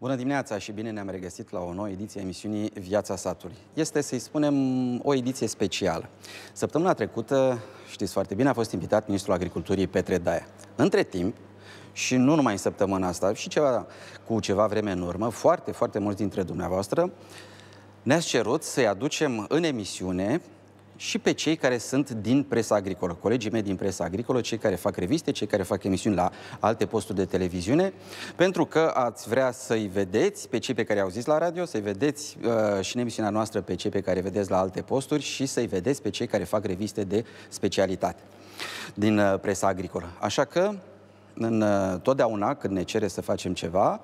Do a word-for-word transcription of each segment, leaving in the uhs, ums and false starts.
Bună dimineața și bine ne-am regăsit la o nouă ediție a emisiunii Viața Satului. Este, să-i spunem, o ediție specială. Săptămâna trecută, știți foarte bine, a fost invitat ministrul agriculturii Petre Daea. Între timp, și nu numai în săptămâna asta, și ceva, cu ceva vreme în urmă, foarte, foarte mulți dintre dumneavoastră ne-ați cerut să-i aducem în emisiune și pe cei care sunt din presa agricolă, colegii mei din presa agricolă, cei care fac reviste, cei care fac emisiuni la alte posturi de televiziune, pentru că ați vrea să-i vedeți pe cei pe care i-au zis la radio, să-i vedeți uh, și în emisiunea noastră pe cei pe care vedeți la alte posturi și să-i vedeți pe cei care fac reviste de specialitate din uh, presa agricolă. Așa că, în, uh, totdeauna când ne cere să facem ceva,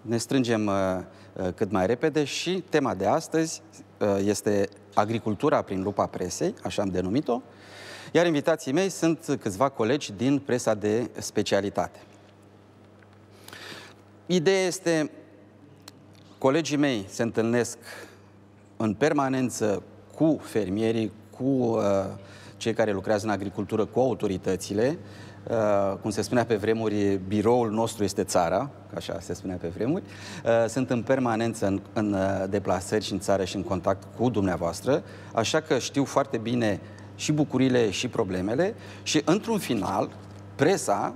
ne strângem uh, cât mai repede și tema de astăzi uh, este agricultura prin lupa presei, așa am denumit-o, iar invitații mei sunt câțiva colegi din presa de specialitate. Ideea este, colegii mei se întâlnesc în permanență cu fermierii, cu uh, cei care lucrează în agricultură, cu autoritățile. Uh, cum se spunea pe vremuri, biroul nostru este țara, așa se spunea pe vremuri. Uh, sunt în permanență în, în uh, deplasări și în țară și în contact cu dumneavoastră, așa că știu foarte bine și bucurile și problemele și, într-un final, presa,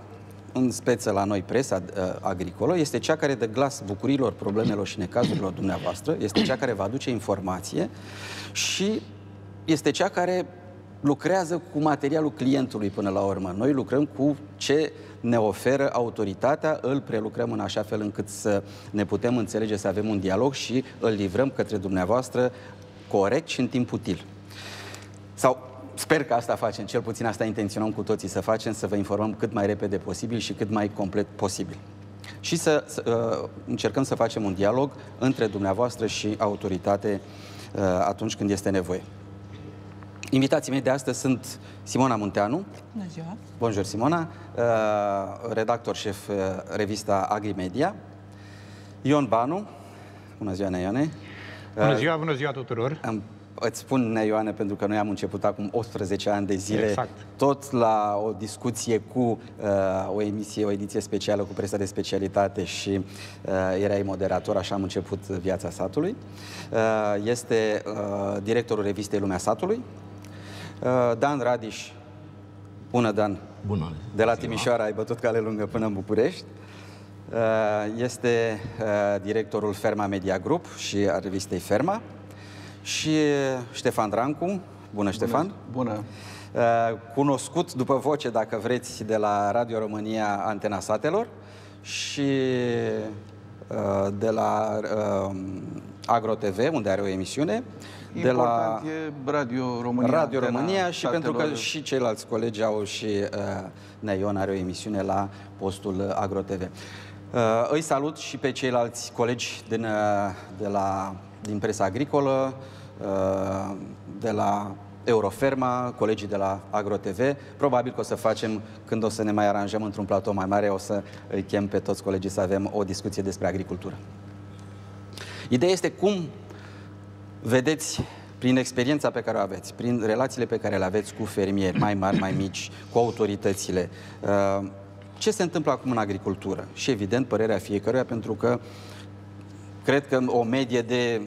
în speță la noi presa uh, agricolă, este cea care dă glas bucurilor, problemelor și necazurilor dumneavoastră, este cea care vă aduce informație și este cea care lucrează cu materialul clientului până la urmă. Noi lucrăm cu ce ne oferă autoritatea, îl prelucrăm în așa fel încât să ne putem înțelege, să avem un dialog și îl livrăm către dumneavoastră corect și în timp util. Sau sper că asta facem, cel puțin asta intenționăm cu toții să facem, să vă informăm cât mai repede posibil și cât mai complet posibil. Și să, să uh, încercăm să facem un dialog între dumneavoastră și autoritate uh, atunci când este nevoie. Invitații mei de astăzi sunt Simona Munteanu. Bună ziua! Bonjour, Simona! Redactor șef revista AgriMedia. Ion Banu. Bună ziua, Neioane! Bună ziua, bună ziua tuturor! Îți spun Neioane pentru că noi am început acum optsprezece ani de zile, exact, tot la o discuție cu uh, o emisie, o ediție specială cu presa de specialitate și uh, erai moderator, așa am început Viața Satului. Uh, este uh, directorul revistei Lumea Satului. Dan Radiș. Bună, Dan! Bună! De la Timișoara ai bătut cale lungă până în București. Este directorul Ferma Media Group și a revistei Ferma. Și Ștefan Drancu. Bună, Ștefan! Bună! Cunoscut după voce, dacă vreți, de la Radio România Antena Satelor și de la AgroTV, unde are o emisiune. De la Radio România, Radio România și pentru că și ceilalți colegi au și uh, Neion are o emisiune la postul AgroTV. Uh, îi salut și pe ceilalți colegi din, uh, de la, din presa agricolă, uh, de la Euroferma, colegii de la AgroTV. Probabil că o să facem, când o să ne mai aranjăm într-un platou mai mare, o să îi chem pe toți colegii să avem o discuție despre agricultură. Ideea este cum vedeți, prin experiența pe care o aveți, prin relațiile pe care le aveți cu fermieri mai mari, mai mici, cu autoritățile, ce se întâmplă acum în agricultură? Și, evident, părerea fiecăruia, pentru că cred că o medie de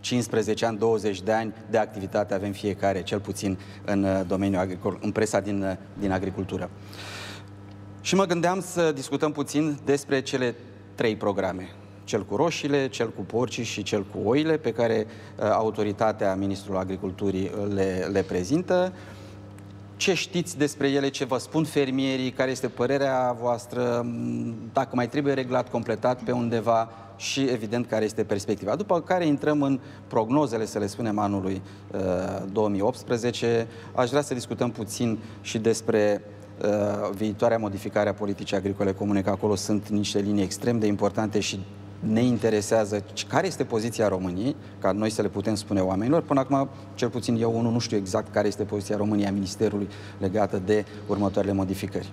cincisprezece ani, douăzeci de ani de activitate avem fiecare, cel puțin în domeniul agricol, în presa din, din agricultură. Și mă gândeam să discutăm puțin despre cele trei programe. Cel cu roșiile, cel cu porcii și cel cu oile, pe care uh, autoritatea, ministrul agriculturii, le, le prezintă. Ce știți despre ele, ce vă spun fermierii, care este părerea voastră, dacă mai trebuie reglat, completat pe undeva și, evident, care este perspectiva. După care intrăm în prognozele, să le spunem, anului uh, două mii optsprezece. Aș vrea să discutăm puțin și despre uh, viitoarea modificare a politicii agricole comune, că acolo sunt niște linii extrem de importante și ne interesează care este poziția României, ca noi să le putem spune oamenilor. Până acum, cel puțin eu unul, nu știu exact care este poziția României a Ministerului legată de următoarele modificări.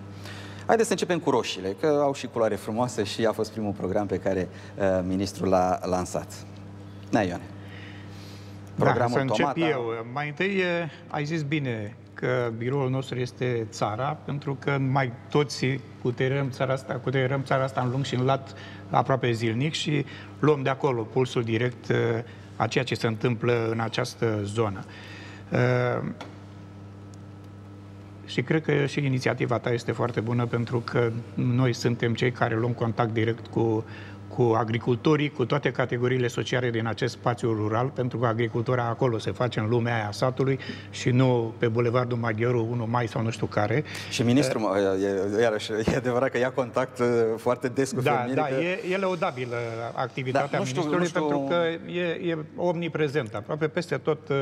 Haideți să începem cu roșiile, că au și culoare frumoasă și a fost primul program pe care uh, ministrul l-a lansat. Na, Ioane. Programul da, să încep tomata. Eu. Mai întâi, ai zis bine, că biroul nostru este țara, pentru că mai toți cuterăm țara asta, cuterăm țara asta în lung și în lat aproape zilnic și luăm de acolo pulsul direct a ceea ce se întâmplă în această zonă. Și cred că și inițiativa ta este foarte bună, pentru că noi suntem cei care luăm contact direct cu, cu agricultorii, cu toate categoriile sociale din acest spațiu rural, pentru că agricultura acolo se face în lumea aia satului și nu pe Bulevardul Maghiorul unu mai sau nu știu care. Și ministrul, uh, iarăși, e adevărat că ia contact foarte des cu fermierii. Da, da, e, e lăudabilă activitatea da, nu știu, ministrului, nu știu... pentru că e, e omniprezent, aproape peste tot uh,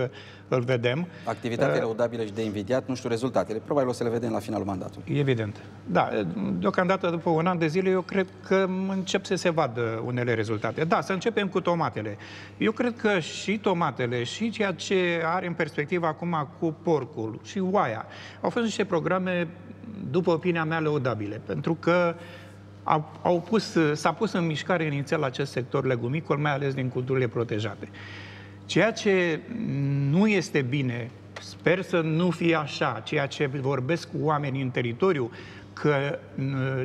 îl vedem. Activitatea uh, lăudabilă și de invidiat, nu știu rezultatele, probabil o să le vedem la finalul mandatului. Evident. Da, deocamdată după un an de zile, eu cred că încep să se vadă unele rezultate. Da, să începem cu tomatele. Eu cred că și tomatele și ceea ce are în perspectivă acum cu porcul și oaia au fost niște programe, după opinia mea, lăudabile, pentru că au, au pus, s-a pus în mișcare inițial acest sector legumicol, mai ales din culturile protejate. Ceea ce nu este bine, sper să nu fie așa, ceea ce vorbesc cu oamenii în teritoriu, că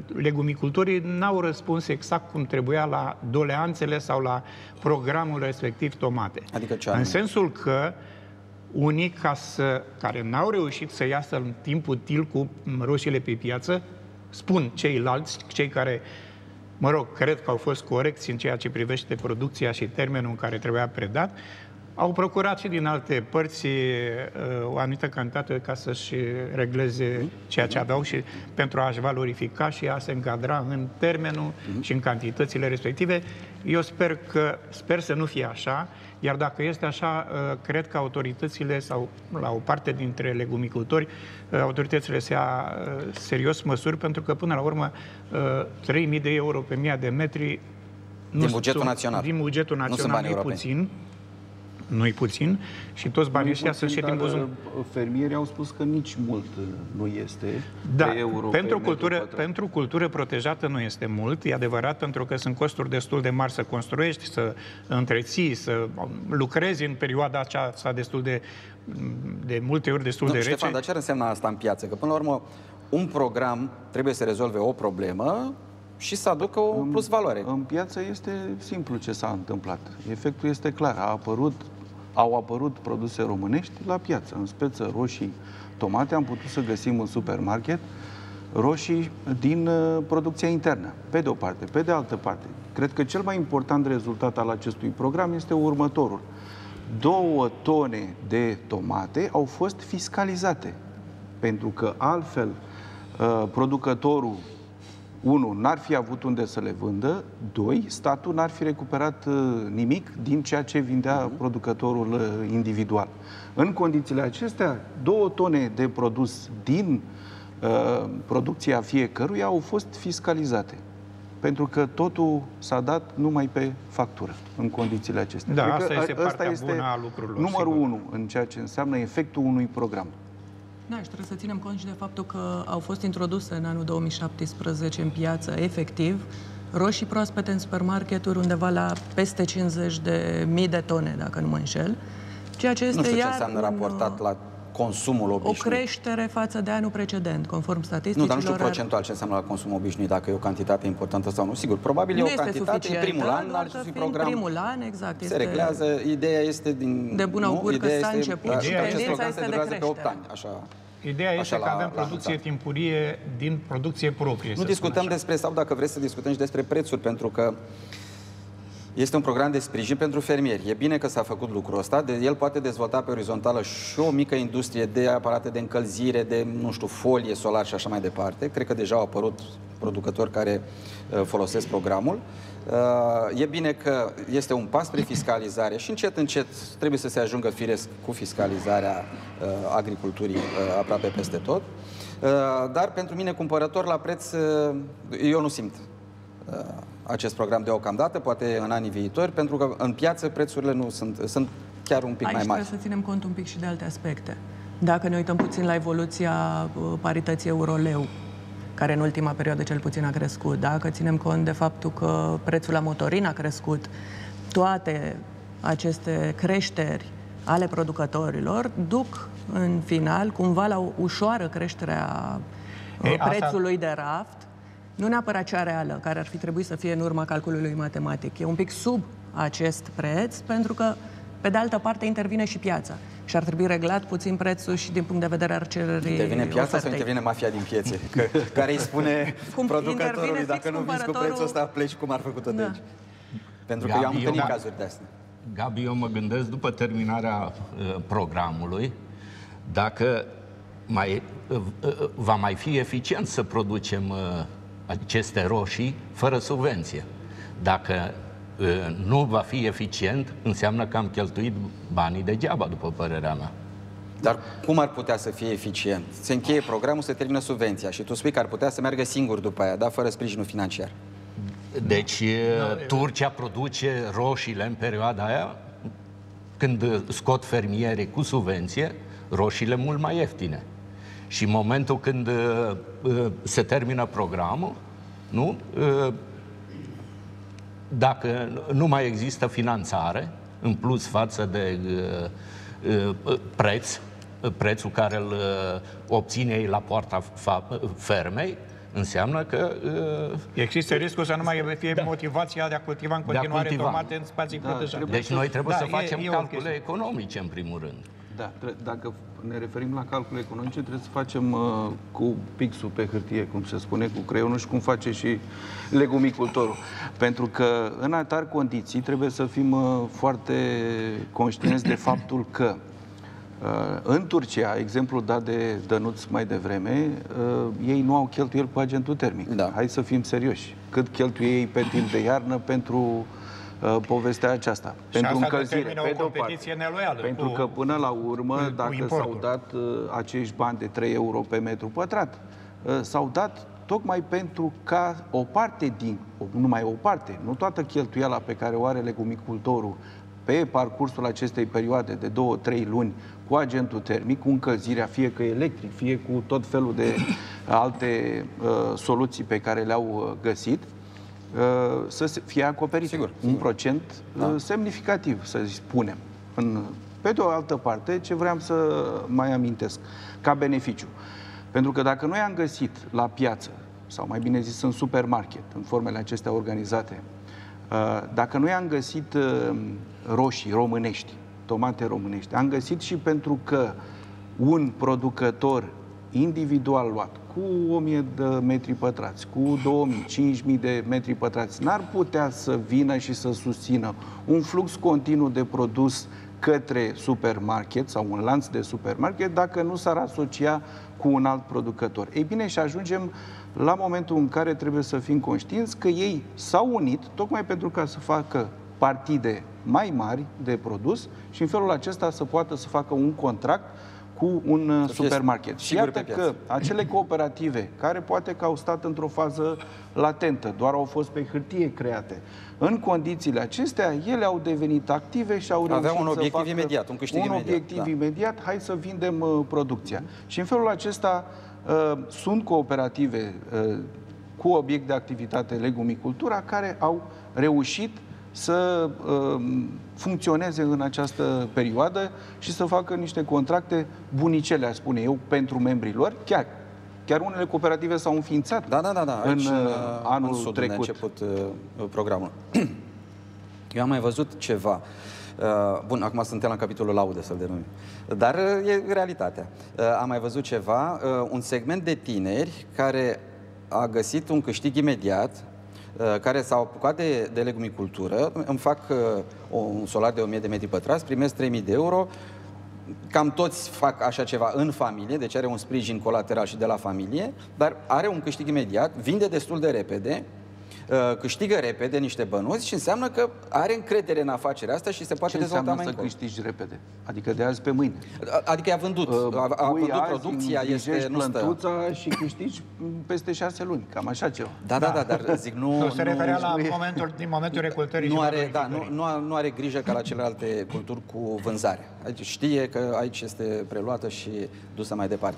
legumicultorii n-au răspuns exact cum trebuia la doleanțele sau la programul respectiv tomate. Adică ce anume? În sensul că unii ca să, care n-au reușit să iasă în timp util cu roșiile pe piață, spun ceilalți, cei care, mă rog, cred că au fost corecți în ceea ce privește producția și termenul în care trebuia predat, au procurat și din alte părți o anumită cantitate ca să-și regleze ceea ce aveau și pentru a-și valorifica și a se încadra în termenul și în cantitățile respective. Eu sper că, sper să nu fie așa, iar dacă este așa, cred că autoritățile sau la o parte dintre legumicultori, autoritățile se ia serios măsuri, pentru că până la urmă trei mii de euro pe mie de metri din bugetul național, din bugetul național e puțin. Nu-i puțin și toți banii ăștia sunt și din buzunar. Fermierii au spus că nici mult nu este. Da, pe euro, pentru, pe cultură, pentru cultură protejată nu este mult, e adevărat, pentru că sunt costuri destul de mari să construiești, să întreții, să lucrezi în perioada aceasta destul de, de multe ori destul nu, de rece. Ștefan, dar ce ar însemna asta în piață? Că până la urmă un program trebuie să rezolve o problemă și să aducă o plus valoare. În, în piață este simplu ce s-a întâmplat. Efectul este clar. A apărut Au apărut produse românești la piață, în speță roșii, tomate, am putut să găsim în supermarket roșii din uh, producția internă, pe de o parte, pe de altă parte. Cred că cel mai important rezultat al acestui program este următorul. Două tone de tomate au fost fiscalizate, pentru că altfel uh, producătorul, unu, n-ar fi avut unde să le vândă, doi, statul n-ar fi recuperat nimic din ceea ce vindea producătorul individual. În condițiile acestea, două tone de produs din uh, producția fiecăruia au fost fiscalizate, pentru că totul s-a dat numai pe factură, în condițiile acestea. Da, asta este partea bună a lucrurilor, numărul unu în ceea ce înseamnă efectul unui program. Da, și trebuie să ținem cont și de faptul că au fost introduse în anul două mii șaptesprezece în piață, efectiv, roșii proaspete în supermarketuri undeva la peste cincizeci de mii de tone, dacă nu mă înșel. Ceea ce este, nu știu ce înseamnă raportat la consumul obișnuit. O creștere față de anul precedent, conform statisticilor. Nu, dar nu știu procentual ce înseamnă la consumul obișnuit, dacă e o cantitate importantă sau nu. Sigur, probabil nu e o cantitate în primul an, dar în program. Primul an, exact. Se reglează, ideea este din... De bună augur că s-a început și tendința este de creștere. Ideea este că avem producție timpurie din producție proprie. Nu discutăm despre, sau dacă vreți să discutăm și despre prețuri, pentru că este un program de sprijin pentru fermieri. E bine că s-a făcut lucrul ăsta. De, el poate dezvolta pe orizontală și o mică industrie de aparate de încălzire, de, nu știu, folie, solar și așa mai departe. Cred că deja au apărut producători care uh, folosesc programul. Uh, e bine că este un pas spre fiscalizare și încet, încet trebuie să se ajungă firesc cu fiscalizarea uh, agriculturii uh, aproape peste tot. Uh, dar pentru mine, cumpărător la preț, uh, eu nu simt Uh, acest program deocamdată, poate în anii viitori, pentru că în piață prețurile nu sunt, sunt chiar un pic Aici mai mari. Aici trebuie să ținem cont un pic și de alte aspecte. Dacă ne uităm puțin la evoluția parității euro-leu, care în ultima perioadă cel puțin a crescut, dacă ținem cont de faptul că prețul la motorină a crescut, toate aceste creșteri ale producătorilor duc în final cumva la o ușoară creștere a Ei, prețului asta... de raft, nu neapărat cea reală, care ar fi trebuit să fie în urma calculului matematic. E un pic sub acest preț, pentru că, pe de altă parte, intervine și piața. Și ar trebui reglat puțin prețul și din punct de vedere al cererii. Intervine piața ofertei. Sau intervine mafia din piețe? Că, care îi spune cum producătorului, dacă nu vinzi cu prețul ăsta, pleci cum ar făcut-o da. de aici. Pentru că Gabi, eu am întâlnit eu, cazuri de astea. Gabi, eu mă gândesc, după terminarea uh, programului, dacă mai, uh, uh, va mai fi eficient să producem uh, aceste roșii fără subvenție. Dacă nu va fi eficient, înseamnă că am cheltuit banii degeaba, după părerea mea. Dar cum ar putea să fie eficient? Se încheie programul, se termină subvenția și tu spui că ar putea să meargă singur după aia, dar fără sprijinul financiar. Deci Turcia produce roșiile în perioada aia, când scot fermierii cu subvenție, roșiile mult mai ieftine. Și în momentul când se termină programul, nu? Dacă nu mai există finanțare, în plus față de uh, uh, preț, prețul care îl uh, obține ei la poarta fermei, înseamnă că... Uh, Există riscul să nu mai fie da. motivația de a cultiva în continuare cultiva. tomate în spații da, protejate. Deci să... noi trebuie da, să facem e, e calcule economice, în primul rând. Da, dacă ne referim la calcule economice, trebuie să facem uh, cu pixul pe hârtie, cum se spune, cu creionul și cum face și legumicultorul. Pentru că în atare condiții trebuie să fim uh, foarte conștienți de faptul că uh, în Turcia, exemplul dat de Dănuț mai devreme, uh, ei nu au cheltuieli cu agentul termic. Da. Hai să fim serioși. Cât cheltuie ei pe timp de iarnă pentru... povestea aceasta, și pentru asta încălzire, pe de o parte, neloială, pentru cu, că până la urmă, cu, dacă s-au dat uh, acești bani de trei euro pe metru pătrat, uh, s-au dat tocmai pentru ca o parte din, numai o parte, nu toată cheltuiala pe care o are legumicultorul pe parcursul acestei perioade de două-trei luni cu agentul termic, cu încălzirea, fie că electric, fie cu tot felul de alte uh, soluții pe care le-au găsit, să fie acoperit. Sigur, sigur. Un procent da. semnificativ, să spunem. Pe de o altă parte, ce vreau să mai amintesc, ca beneficiu. Pentru că dacă noi am găsit la piață, sau mai bine zis în supermarket, în formele acestea organizate, dacă noi am găsit roșii românești, tomate românești, am găsit și pentru că un producător individual luat, cu o mie de metri pătrați, cu două mii, cinci mii de metri pătrați, n-ar putea să vină și să susțină un flux continuu de produs către supermarket sau un lanț de supermarket dacă nu s-ar asocia cu un alt producător. Ei bine, și ajungem la momentul în care trebuie să fim conștienți că ei s-au unit tocmai pentru ca să facă partide mai mari de produs și în felul acesta să poată să facă un contract cu un supermarket. Și iată că acele cooperative, care poate că au stat într-o fază latentă, doar au fost pe hârtie create, în condițiile acestea, ele au devenit active și au reușit să facă un obiectiv imediat, un câștig imediat. Un obiectiv imediat, hai să vindem producția. Și în felul acesta sunt cooperative cu obiect de activitate legumicultura care au reușit să funcționeze în această perioadă și să facă niște contracte bunicele, aș spune eu, pentru membrii lor. Chiar, chiar unele cooperative s-au înființat da, da, da, da. Aici, în anul în sud, trecut. Început programul. Eu am mai văzut ceva. Bun, acum suntem la capitolul laude, să-l denumim. Dar e realitatea. Am mai văzut ceva, un segment de tineri care a găsit un câștig imediat, care s-au apucat de, de legumicultură, îmi fac uh, un solar de o mie de metri pătrați, primesc trei mii de euro, cam toți fac așa ceva în familie, deci are un sprijin colateral și de la familie, dar are un câștig imediat, vinde destul de repede, uh, câștigă repede niște bănuți și înseamnă că are încredere în afacerea asta și se poate dezvolta mai încolo. Ce înseamnă să câștigi repede? Adică de azi pe mâine. Adică a vândut, uh, a, a vândut producția, este nu stă. Și câștigi peste șase luni, cam așa ceva. Da, da, da, dar zic nu... nu se referea nu, la nu, momentul, din momentul recoltării. Nu are, da, nu, nu, nu are grijă ca la celelalte culturi cu vânzare. Aici știe că aici este preluată și dusă mai departe.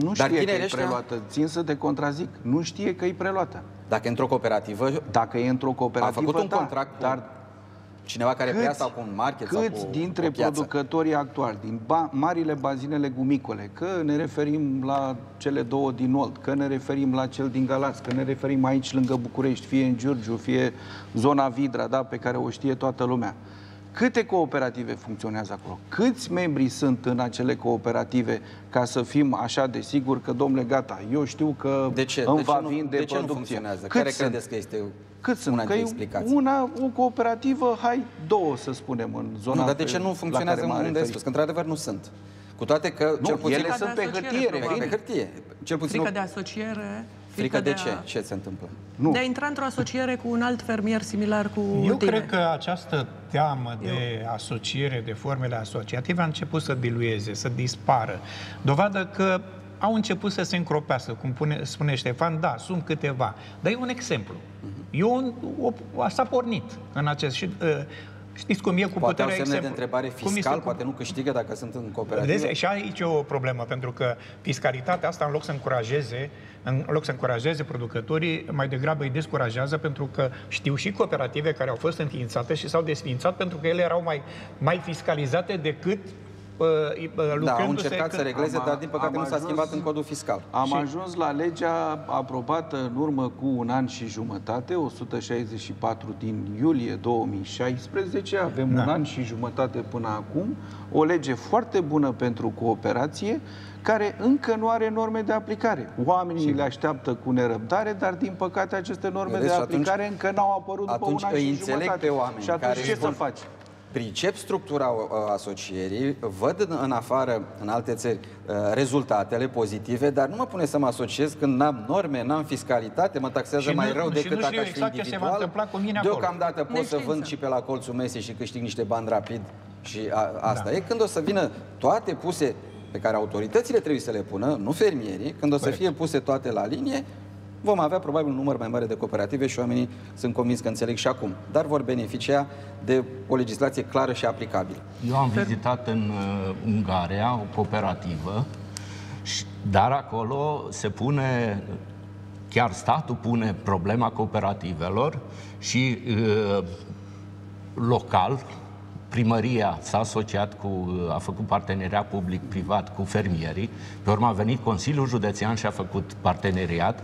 Nu știe dar că e preluată, a... țin să te contrazic, nu știe că e preluată. Dacă e într-o cooperativă, dacă e într-o cooperativă, a făcut un da, contract, dar Cineva care câți, piasă acum market sau cu, dintre cu producătorii actuali, din ba, marile bazine legumicole, că ne referim la cele două din Olt, că ne referim la cel din Galați, că ne referim aici lângă București, fie în Giurgiu, fie zona Vidra, da, pe care o știe toată lumea. Câte cooperative funcționează acolo? Câți membri sunt în acele cooperative ca să fim așa de sigur că, domnule, gata, eu știu că de ce? îmi de va ce vinde de producție. Ce nu funcționează? Cât care sunt? Credeți că este Cât una sunt? Că una, o cooperativă, hai, două să spunem în zona. Nu, dar de ce nu funcționează în unde spus? Că într-adevăr nu sunt. Cu toate că, nu, cel puțin, ele sunt pe hârtiere. Pe hârtie. Cel puțin frică de asociere. Frică de, de ce? A... Ce se întâmplă? Nu. De a intra într-o asociere cu un alt fermier similar cu Eu tine. cred că această teamă Eu. de asociere, de formele asociative, a început să dilueze, să dispară. Dovadă că au început să se încropească, cum pune, spune Ștefan, da, sunt câteva. Dar e un exemplu. Uh-huh. Eu, s-a pornit în acest... Și, uh, știți cum e cu poate puterea exemplu. de întrebare fiscal, cum poate nu câștigă dacă sunt în cooperativă. Deci, și aici e o problemă, pentru că fiscalitatea asta, în loc să încurajeze, în loc să încurajeze producătorii, mai degrabă îi descurajează, pentru că știu și cooperative care au fost înființate și s-au desființat pentru că ele erau mai, mai fiscalizate decât Da, au încercat să regleze, am, dar din păcate nu s-a schimbat în codul fiscal. Am și... ajuns la legea aprobată în urmă cu un an și jumătate, o sută șaizeci și patru din iulie două mii șaisprezece, avem da. un an și jumătate până acum, o lege foarte bună pentru cooperație, care încă nu are norme de aplicare. Oamenii Sigur. le așteaptă cu nerăbdare, dar din păcate aceste norme Vedeți, de aplicare atunci, încă n-au apărut după un an și jumătate. Pe oameni și atunci care ce vor... să faci? Pricep structura asocierii, văd în, în afară, în alte țări, rezultatele pozitive, dar nu mă pune să mă asociez când n-am norme, n-am fiscalitate, mă taxează mai rău decât dacă aș fi individual. Deocamdată pot să vând și pe la colțul mesei și câștig niște bani rapid și a, asta da. e. Când o să vină toate puse, pe care autoritățile trebuie să le pună, nu fermierii, când o să Corect. fie puse toate la linie, vom avea probabil un număr mai mare de cooperative și oamenii sunt convins că înțeleg și acum. Dar vor beneficia de o legislație clară și aplicabilă. Eu am vizitat în uh, Ungaria o cooperativă, și, dar acolo se pune, chiar statul pune problema cooperativelor și uh, local, primăria s-a asociat cu, a făcut parteneria public-privat cu fermierii, pe urmă a venit Consiliul Județean și a făcut parteneriat.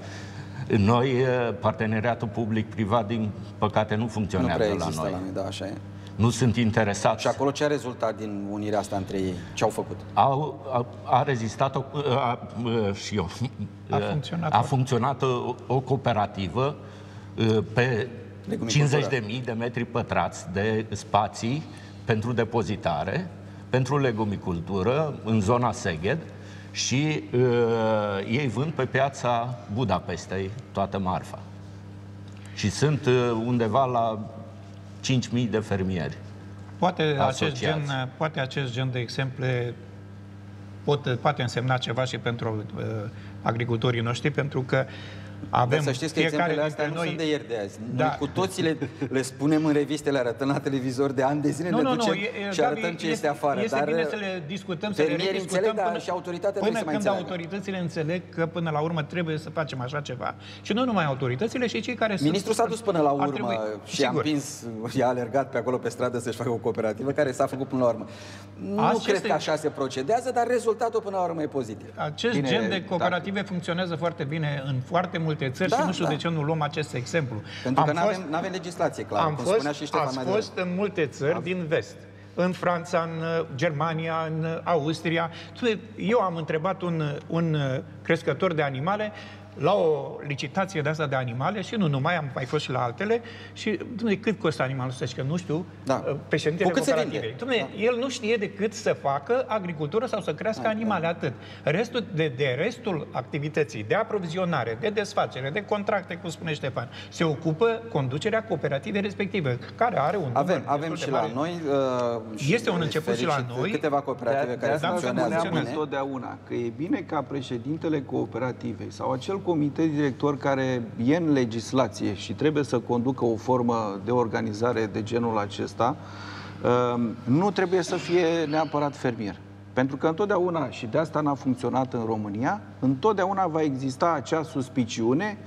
Noi, parteneriatul public-privat, din păcate, nu funcționează la noi. Nu prea există la noi, da, așa e. Nu sunt interesați. Și acolo ce a rezultat din unirea asta între ei? Ce-au făcut? Au, a, a rezistat o, a, și eu. A funcționat, a funcționat o, o cooperativă pe cincizeci de mii de metri pătrați de spații pentru depozitare, pentru legumicultură, în zona Seged. Și uh, ei vând pe piața Budapestei toată marfa. Și sunt uh, undeva la cinci mii de fermieri. Poate acest, gen, poate acest gen de exemple pot, poate însemna ceva și pentru uh, agricultorii noștri, pentru că avem da, să știți că exemplele astea nu noi... sunt de ieri de azi. Da. Noi cu toții le, le spunem în reviste, le arătăm la televizor de ani de zile, nu, ne nu, ducem nu, e, și arătăm e, ce este afară. Este dar bine să le discutăm, să le discutăm până, și autoritatea până când înțeleagă. autoritățile înțeleg că până la urmă trebuie să facem așa ceva. Și nu numai autoritățile, și cei care Ministrul s-a dus până la urmă trebui... și Sigur. a împins, i-a alergat pe acolo pe stradă să-și facă o cooperativă, care s-a făcut până la urmă. Nu Aceste... cred că așa se procedează, dar rezultatul până la urmă e pozitiv. Acest bine, gen de cooperative dacă... funcționează foarte bine în foarte multe țări da, și nu știu da. de ce nu luăm acest exemplu. Pentru am că nu avem legislație clară. Am cum fost, spunea și Ștefan ați mai fost în multe țări am... din vest. În Franța, în Germania, în Austria. Eu am întrebat un, un crescător de animale la o licitație de asta de animale și nu numai, am mai fost și la altele și, dumne, cât costă animalul ăsta? Că nu știu, da. președintele cooperativei. Dumne, da. el nu știe decât să facă agricultură sau să crească da, animale, da. atât. Restul de, de restul activității, de aprovizionare, de desfacere, de contracte, cum spune Ștefan, se ocupă conducerea cooperativei respective, care are un avem, număr. Avem și la noi. Uh, și este un început și la noi. Câteva cooperative de, care de funcționează întotdeauna. Că e bine ca președintele cooperativei sau acel comitet director care e în legislație și trebuie să conducă o formă de organizare de genul acesta, nu trebuie să fie neapărat fermier. Pentru că întotdeauna, și de asta n-a funcționat în România, întotdeauna va exista acea suspiciune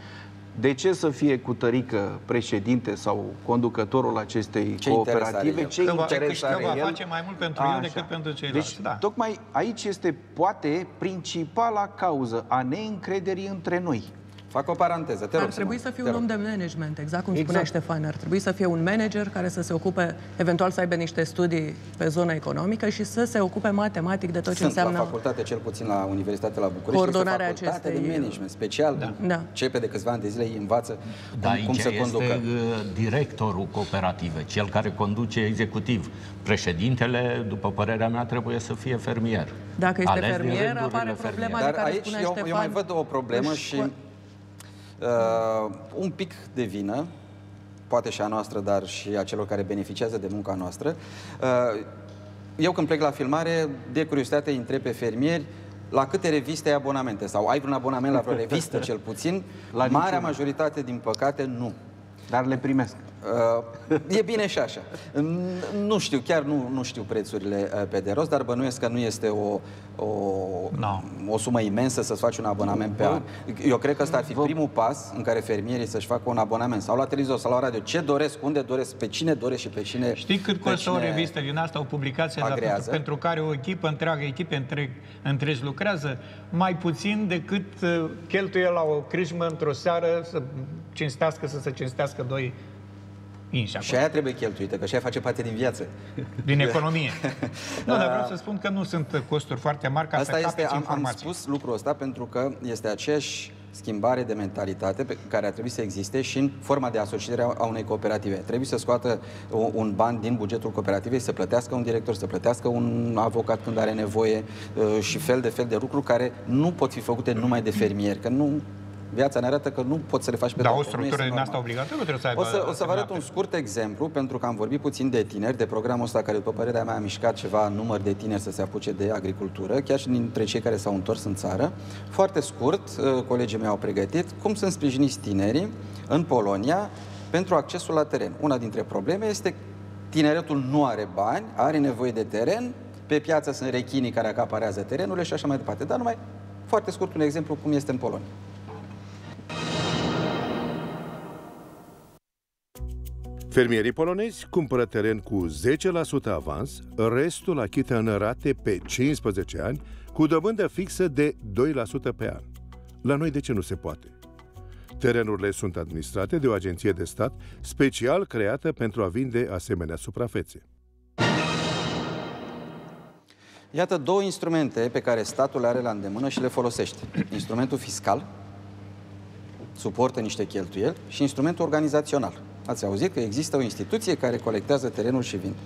De ce să fie cu tărică președinte sau conducătorul acestei ce cooperative? Ce interes are el? Că va face mai mult pentru el decât pentru ceilalți. Deci, da. Tocmai aici este, poate, principala cauză a neîncrederii între noi. Fac o paranteză, te rog. Ar trebui să fie un om de management, exact cum spunea Ștefan. Ar trebui să fie un manager care să se ocupe, eventual să aibă niște studii pe zona economică și să se ocupe matematic de tot ce înseamnă... la facultate, cel puțin la Universitatea la București, coordonarea acestei... de management special, începe de câțiva ani de zile, îi învață cum să conducă. Este directorul cooperative, cel care conduce executiv. Președintele, după părerea mea, trebuie să fie fermier. Dacă este fermier, apare problema de care spunea Ștefan. Dar aici eu mai văd o problemă și... Uh, un pic de vină, poate și a noastră, dar și a celor care beneficiază de munca noastră. Uh, eu când plec la filmare, de curiozitate îi întreb pe fermieri la câte reviste ai abonamente, sau ai vreun abonament la vreo revistă, cel puțin. La marea majoritate, din păcate, nu. Dar le primesc. Uh, e bine și așa. Nu știu, chiar nu, nu știu prețurile pe de rost, dar bănuiesc că nu este o, o, no. o sumă imensă să-ți faci un abonament pe an. Eu cred că ăsta ar fi primul pas în care fermierii să-și facă un abonament, sau la televizor, sau la radio. Ce doresc, unde doresc, pe cine doresc și pe cine... Știi cât costă o revistă din asta, o publicație, dar pentru care o echipă, întreagă echipă, întreg, întregi lucrează? Mai puțin decât cheltuie la o crâșmă într-o seară să cinstească, să se cinstească doi... Și aia trebuie cheltuită, că și aia face parte din viață. Din economie. Nu, dar vreau să spun că nu sunt costuri foarte mari ca asta să este, am, am spus lucrul ăsta pentru că este aceeași schimbare de mentalitate pe care ar trebui să existe și în forma de asociere a unei cooperative. Trebuie să scoată un ban din bugetul cooperativei, să plătească un director, să plătească un avocat când are nevoie și fel de fel de lucruri care nu pot fi făcute numai de fermieri, că nu... Viața ne arată că nu poți să le faci pe toate. Dar o structură din asta obligatorie trebuie să aibă... O să, o să vă arăt un scurt exemplu, pentru că am vorbit puțin de tineri, de programul ăsta care, după părerea mea, a mișcat ceva număr de tineri să se apuce de agricultură, chiar și dintre cei care s-au întors în țară. Foarte scurt, colegii mei au pregătit cum sunt sprijiniți tinerii în Polonia pentru accesul la teren. Una dintre probleme este că tineretul nu are bani, are nevoie de teren, pe piață sunt rechinii care acaparează terenurile și așa mai departe. Dar numai foarte scurt un exemplu cum este în Polonia. Fermierii polonezi cumpără teren cu zece la sută avans, restul achită în rate pe cincisprezece ani, cu dobândă fixă de doi la sută pe an. La noi de ce nu se poate? Terenurile sunt administrate de o agenție de stat special creată pentru a vinde asemenea suprafețe. Iată două instrumente pe care statul le are la îndemână și le folosește. Instrumentul fiscal, suportă niște cheltuieli, și instrumentul organizațional. Ați auzit că există o instituție care colectează terenul și vinde.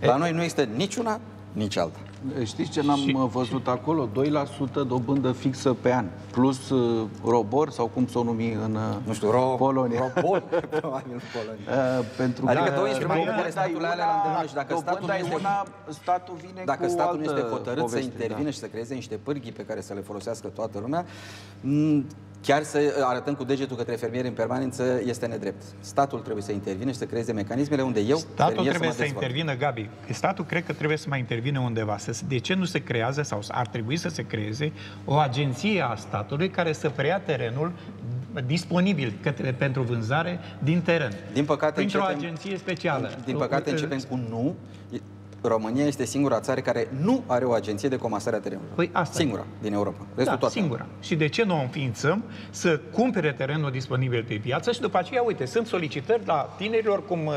La noi nu există niciuna, nici alta. Știți ce n-am văzut acolo? doi la sută dobândă fixă pe an, plus uh, robor, sau cum să o numi în uh, nu știu, ro Polonia. Robor, probabil Polonia. Uh, pentru adică două instrumente care statul alea la îndemână și dacă statul nu este, una, statul vine dacă statul nu este hotărât poveste, să intervine da. și să creeze niște pârghii pe care să le folosească toată lumea, chiar să arătăm cu degetul către fermieri în permanență este nedrept. Statul trebuie să intervine și să creeze mecanismele unde eu... Statul trebuie să, să intervină, Gabi. Statul cred că trebuie să mai intervine undeva. De ce nu se creează, sau ar trebui să se creeze, o agenție a statului care să preia terenul disponibil către, pentru vânzare din teren? Din păcate Printr-o agenție specială. Din, din păcate începem cu nu... România este singura țară care nu are o agenție de comasare a terenului. Păi asta singura e. din Europa. Restul da, singura. Și de ce nu o înființăm să cumpere terenul disponibil pe piață și după aceea, uite, sunt solicitări la tinerilor, cum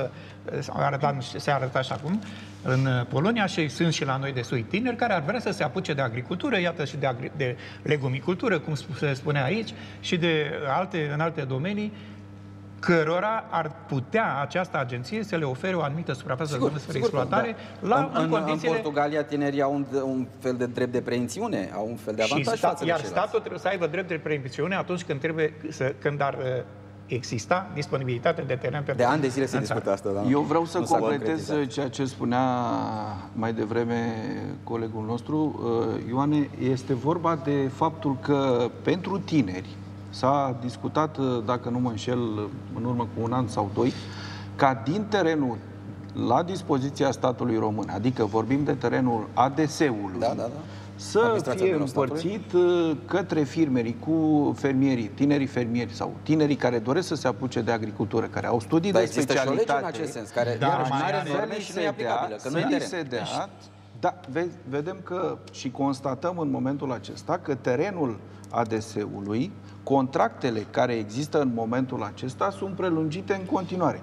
se arăta și acum în Polonia, și sunt și la noi destui tineri care ar vrea să se apuce de agricultură, iată și de, de legumicultură, cum se spune aici, și de alte, în alte domenii, cărora ar putea această agenție să le ofere o anumită suprafață de exploatare da. la, în, în, condițiile... în Portugalia tinerii au un, un fel de drept de preemțiune, au un fel de avantaj și sta, față Iar de statul trebuie să aibă drept de preemțiune atunci când, trebuie să, când ar exista disponibilitate de teren pe de ani de zile se discută asta. Da? Eu vreau să completez ceea ce spunea mai devreme colegul nostru, Ioane. Este vorba de faptul că pentru tineri s-a discutat, dacă nu mă înșel, în urmă cu un an sau doi, ca din terenul la dispoziția statului român, adică vorbim de terenul A D S-ului, da, da, da. să fie împărțit către firmerii cu fermierii, tinerii fermieri sau tinerii care doresc să se apuce de agricultură, care au studii de specialitate. Dar există și o lege în acest sens, care nu e aplicabilă, că nu e teren. Da, vedem că și constatăm în momentul acesta că terenul A D S-ului, contractele care există în momentul acesta sunt prelungite în continuare.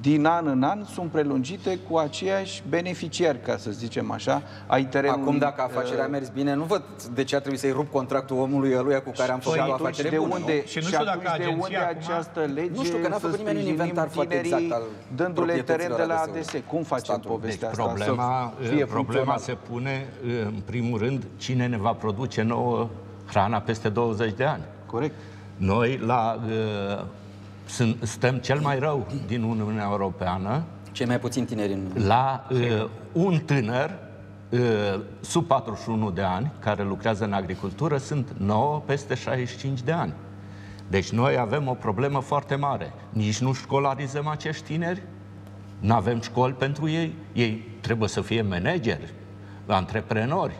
Din an în an sunt prelungite cu aceiași beneficiari, ca să zicem așa, ai terenului. Acum, dacă afacerea a mers bine, nu văd de ce ar trebui să-i rup contractul omului ăluia cu care am făcut o afacere bună. Și nu știu dacă agenția această lege... Nu știu, că n-a făcut nimeni un inventar foarte exact al dându-le teren de la A D S. Cum facem povestea asta? Problema se pune, în primul rând, cine ne va produce nouă hrana peste douăzeci de ani. Corect. Noi la... suntem cel mai rău din Uniunea Europeană. Cei mai puțini tineri în... La uh, un tânăr uh, sub patruzeci și unu de ani care lucrează în agricultură sunt nouă peste șaizeci și cinci de ani. Deci noi avem o problemă foarte mare. Nici nu școlarizăm acești tineri, nu avem școli pentru ei. Ei trebuie să fie manageri, antreprenori,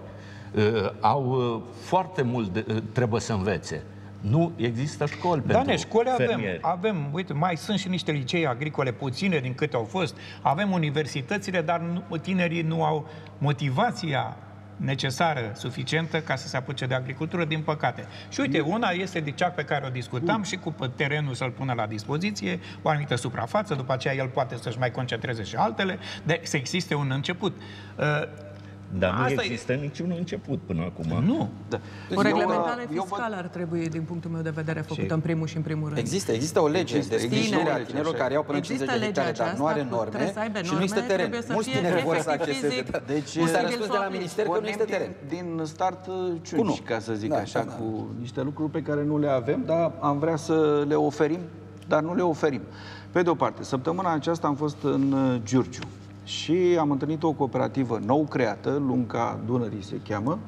uh, au uh, foarte mult de, uh, trebuie să învețe. Nu există școli pentru fermieri. Da, școli avem, avem, uite, mai sunt și niște licee agricole, puține din câte au fost. Avem universitățile, dar nu, tinerii nu au motivația necesară, suficientă ca să se apuce de agricultură, din păcate. Și uite, una este de cea pe care o discutam, și cu terenul să-l pună la dispoziție, o anumită suprafață, după aceea el poate să-și mai concentreze și altele, deci să existe un început. Dar nu asta există e... niciun început până acum. Nu. Da. O reglementare eu, fiscală eu... ar trebui, din punctul meu de vedere, făcută ce? în primul și în primul rând. Există, există o lege de susținere tinerilor care iau până cincizeci de hectare, dar nu are norme și nu este teren. Mulți tineri vor să acceseze. Deci, nu s-a răspuns de la minister că nu este teren. Din start ciunci, ca să zic așa, cu niște lucruri pe care nu le avem, dar am vrea să le oferim, dar nu le oferim. Pe de o parte, săptămâna aceasta am fost în Giurgiu. Și am întâlnit o cooperativă nou creată, Lunca Dunării se cheamă,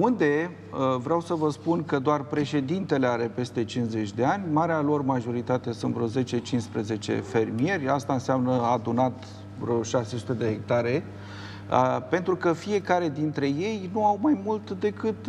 unde vreau să vă spun că doar președintele are peste cincizeci de ani, marea lor majoritate sunt vreo zece cincisprezece fermieri, asta înseamnă a adunat vreo șase sute de hectare, pentru că fiecare dintre ei nu au mai mult decât,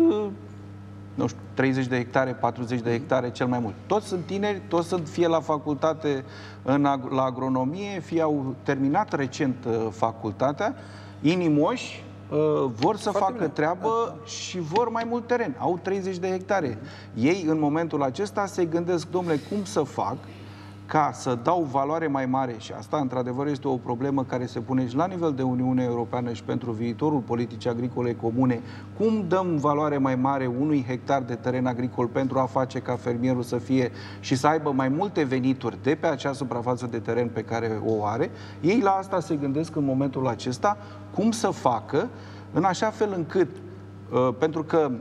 nu știu, treizeci de hectare, patruzeci de hectare, cel mai mult. Toți sunt tineri, toți sunt fie la facultate în ag la agronomie, fie au terminat recent uh, facultatea, inimoși, uh, vor să Foarte facă bine. treabă da. și vor mai mult teren. Au treizeci de hectare. Ei, în momentul acesta, se gândesc, domnule, cum să fac ca să dau valoare mai mare, și asta, într-adevăr, este o problemă care se pune și la nivel de Uniune Europeană și pentru viitorul politicii agricole comune. Cum dăm valoare mai mare unui hectar de teren agricol pentru a face ca fermierul să fie și să aibă mai multe venituri de pe acea suprafață de teren pe care o are? Ei la asta se gândesc în momentul acesta, cum să facă în așa fel încât, uh, pentru că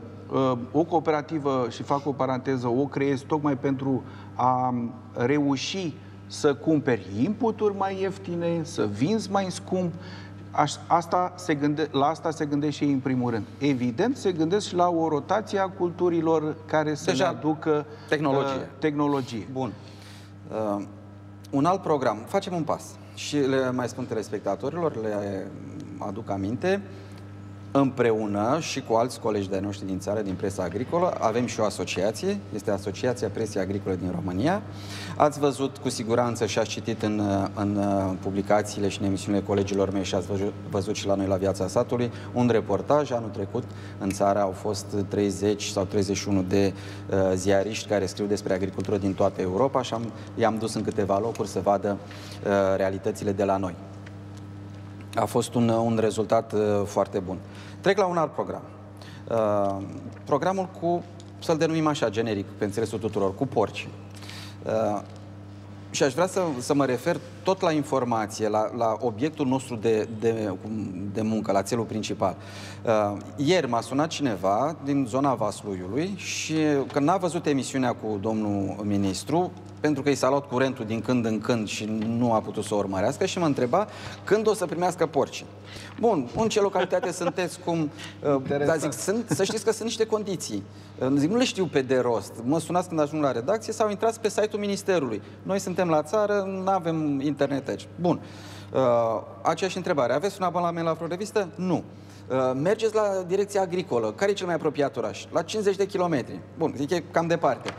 o cooperativă, și fac o paranteză, o creez tocmai pentru a reuși să cumperi inputuri mai ieftine, să vinzi mai scump. Asta se gânde, la asta se gândesc și ei în primul rând. Evident, se gândesc și la o rotație a culturilor care să Deja, aducă tehnologie. tehnologie. Bun. Uh, un alt program. Facem un pas. Și le mai spun telespectatorilor, le aduc aminte. Împreună și cu alți colegi de-ai noștri din țară, din presa agricolă, avem și o asociație, este Asociația Presei Agricole din România. Ați văzut cu siguranță și ați citit în, în publicațiile și în emisiunile colegilor mei și ați văzut, văzut și la noi la Viața Satului un reportaj. Anul trecut în țară au fost treizeci sau treizeci și unu de uh, ziariști care scriu despre agricultură din toată Europa și i-am dus în câteva locuri să vadă uh, realitățile de la noi. A fost un, un rezultat uh, foarte bun. Trec la un alt program. Uh, programul cu, să-l denumim așa, generic, pe înțelesul tuturor, cu porci. Uh, și aș vrea să, să mă refer tot la informație, la, la obiectul nostru de, de, de muncă, la țelul principal. Uh, ieri m-a sunat cineva din zona Vasluiului și că n-a văzut emisiunea cu domnul ministru, pentru că i s-a luat curentul din când în când și nu a putut să o urmărească și mă întreba când o să primească porci. Bun, în ce localitate sunteți, cum... Dar zic, sunt, să știți că sunt niște condiții. Zic, nu le știu pe de rost. Mă sunați când ajung la redacție sau intrați pe site-ul Ministerului. Noi suntem la țară, nu avem internet aici. Bun. Aceeași întrebare. Aveți un abonament la vreo revistă? Nu. Mergeți la direcția agricolă. Care e cel mai apropiat oraș? La cincizeci de kilometri. Bun, zic că e cam departe.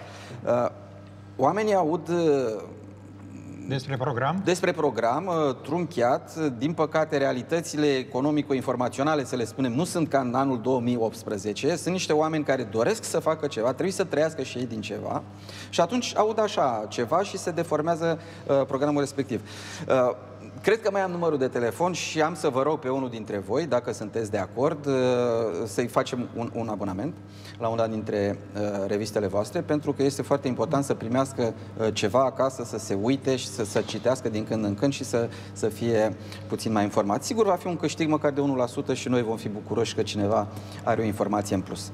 Oamenii aud despre program? Despre program, trunchiat. Din păcate, realitățile economico-informaționale, să le spunem, nu sunt ca în anul două mii optsprezece. Sunt niște oameni care doresc să facă ceva, trebuie să trăiască și ei din ceva. Și atunci aud așa ceva și se deformează uh, programul respectiv. Uh, Cred că mai am numărul de telefon și am să vă rog pe unul dintre voi, dacă sunteți de acord, să-i facem un, un abonament la una dintre revistele voastre, pentru că este foarte important să primească ceva acasă, să se uite și să, să citească din când în când și să, să fie puțin mai informat. Sigur, va fi un câștig măcar de unu la sută și noi vom fi bucuroși că cineva are o informație în plus.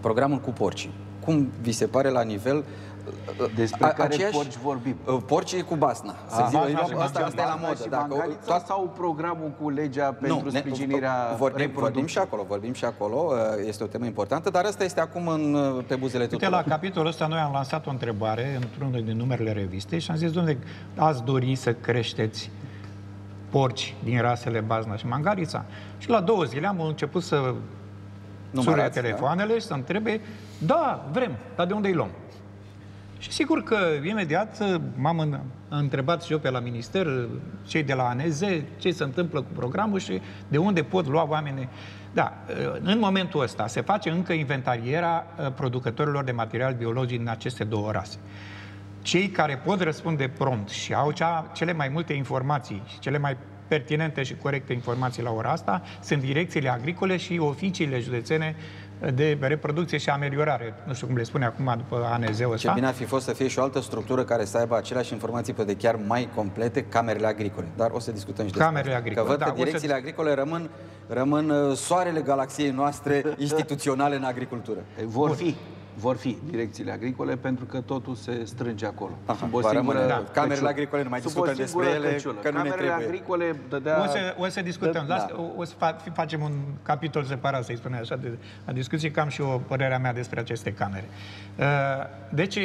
Programul cu porcii. Cum vi se pare la nivel... Despre a, care aceeași... porci vorbim? Porcii cu basna. Să zic, bazna, asta, asta e la modă. Dacă toată... Sau programul cu legea pentru nu, sprijinirea ne, vorbim, vorbim și acolo, vorbim și acolo. Este o temă importantă, dar asta este acum în, pe buzele tuturor. Uite, la capitolul ăsta noi am lansat o întrebare într-unul din numerele revistei și am zis, domnule, ați dori să creșteți porci din rasele Bazna și Mangalița? Și la două zile am început să sune telefoanele, da? Și să întrebe, da, vrem, dar de unde îi luăm? Și sigur că imediat m-am întrebat și eu pe la minister, cei de la A N Z, ce se întâmplă cu programul și de unde pot lua oamenii. Da, în momentul ăsta se face încă inventarierea producătorilor de material biologic în aceste două rase. Cei care pot răspunde prompt și au cea, cele mai multe informații și cele mai pertinente și corecte informații la ora asta sunt direcțiile agricole și oficiile județene de reproducție și ameliorare. Nu știu cum le spune acum după A N Z-ul ăsta. Ce bine ar fi fost să fie și o altă structură care să aibă aceleași informații, pe de chiar mai complete, camerele agricole. Dar o să discutăm și despre camerele agricole. Că văd da, că direcțiile să... agricole rămân, rămân soarele galaxiei noastre instituționale în agricultură. Vor fi. Vor fi direcțiile agricole, pentru că totul se strânge acolo. Aha, sub o singură, da. Camerele agricole nu mai discutăm despre ele, căciulă. Că nu ne trebuie. Agricole dădea... o, să, o să discutăm. Da. Las, o, o să fa facem un capitol separat, să-i spunem așa, de la discuție, cam și o părerea mea despre aceste camere. Uh, deci, uh,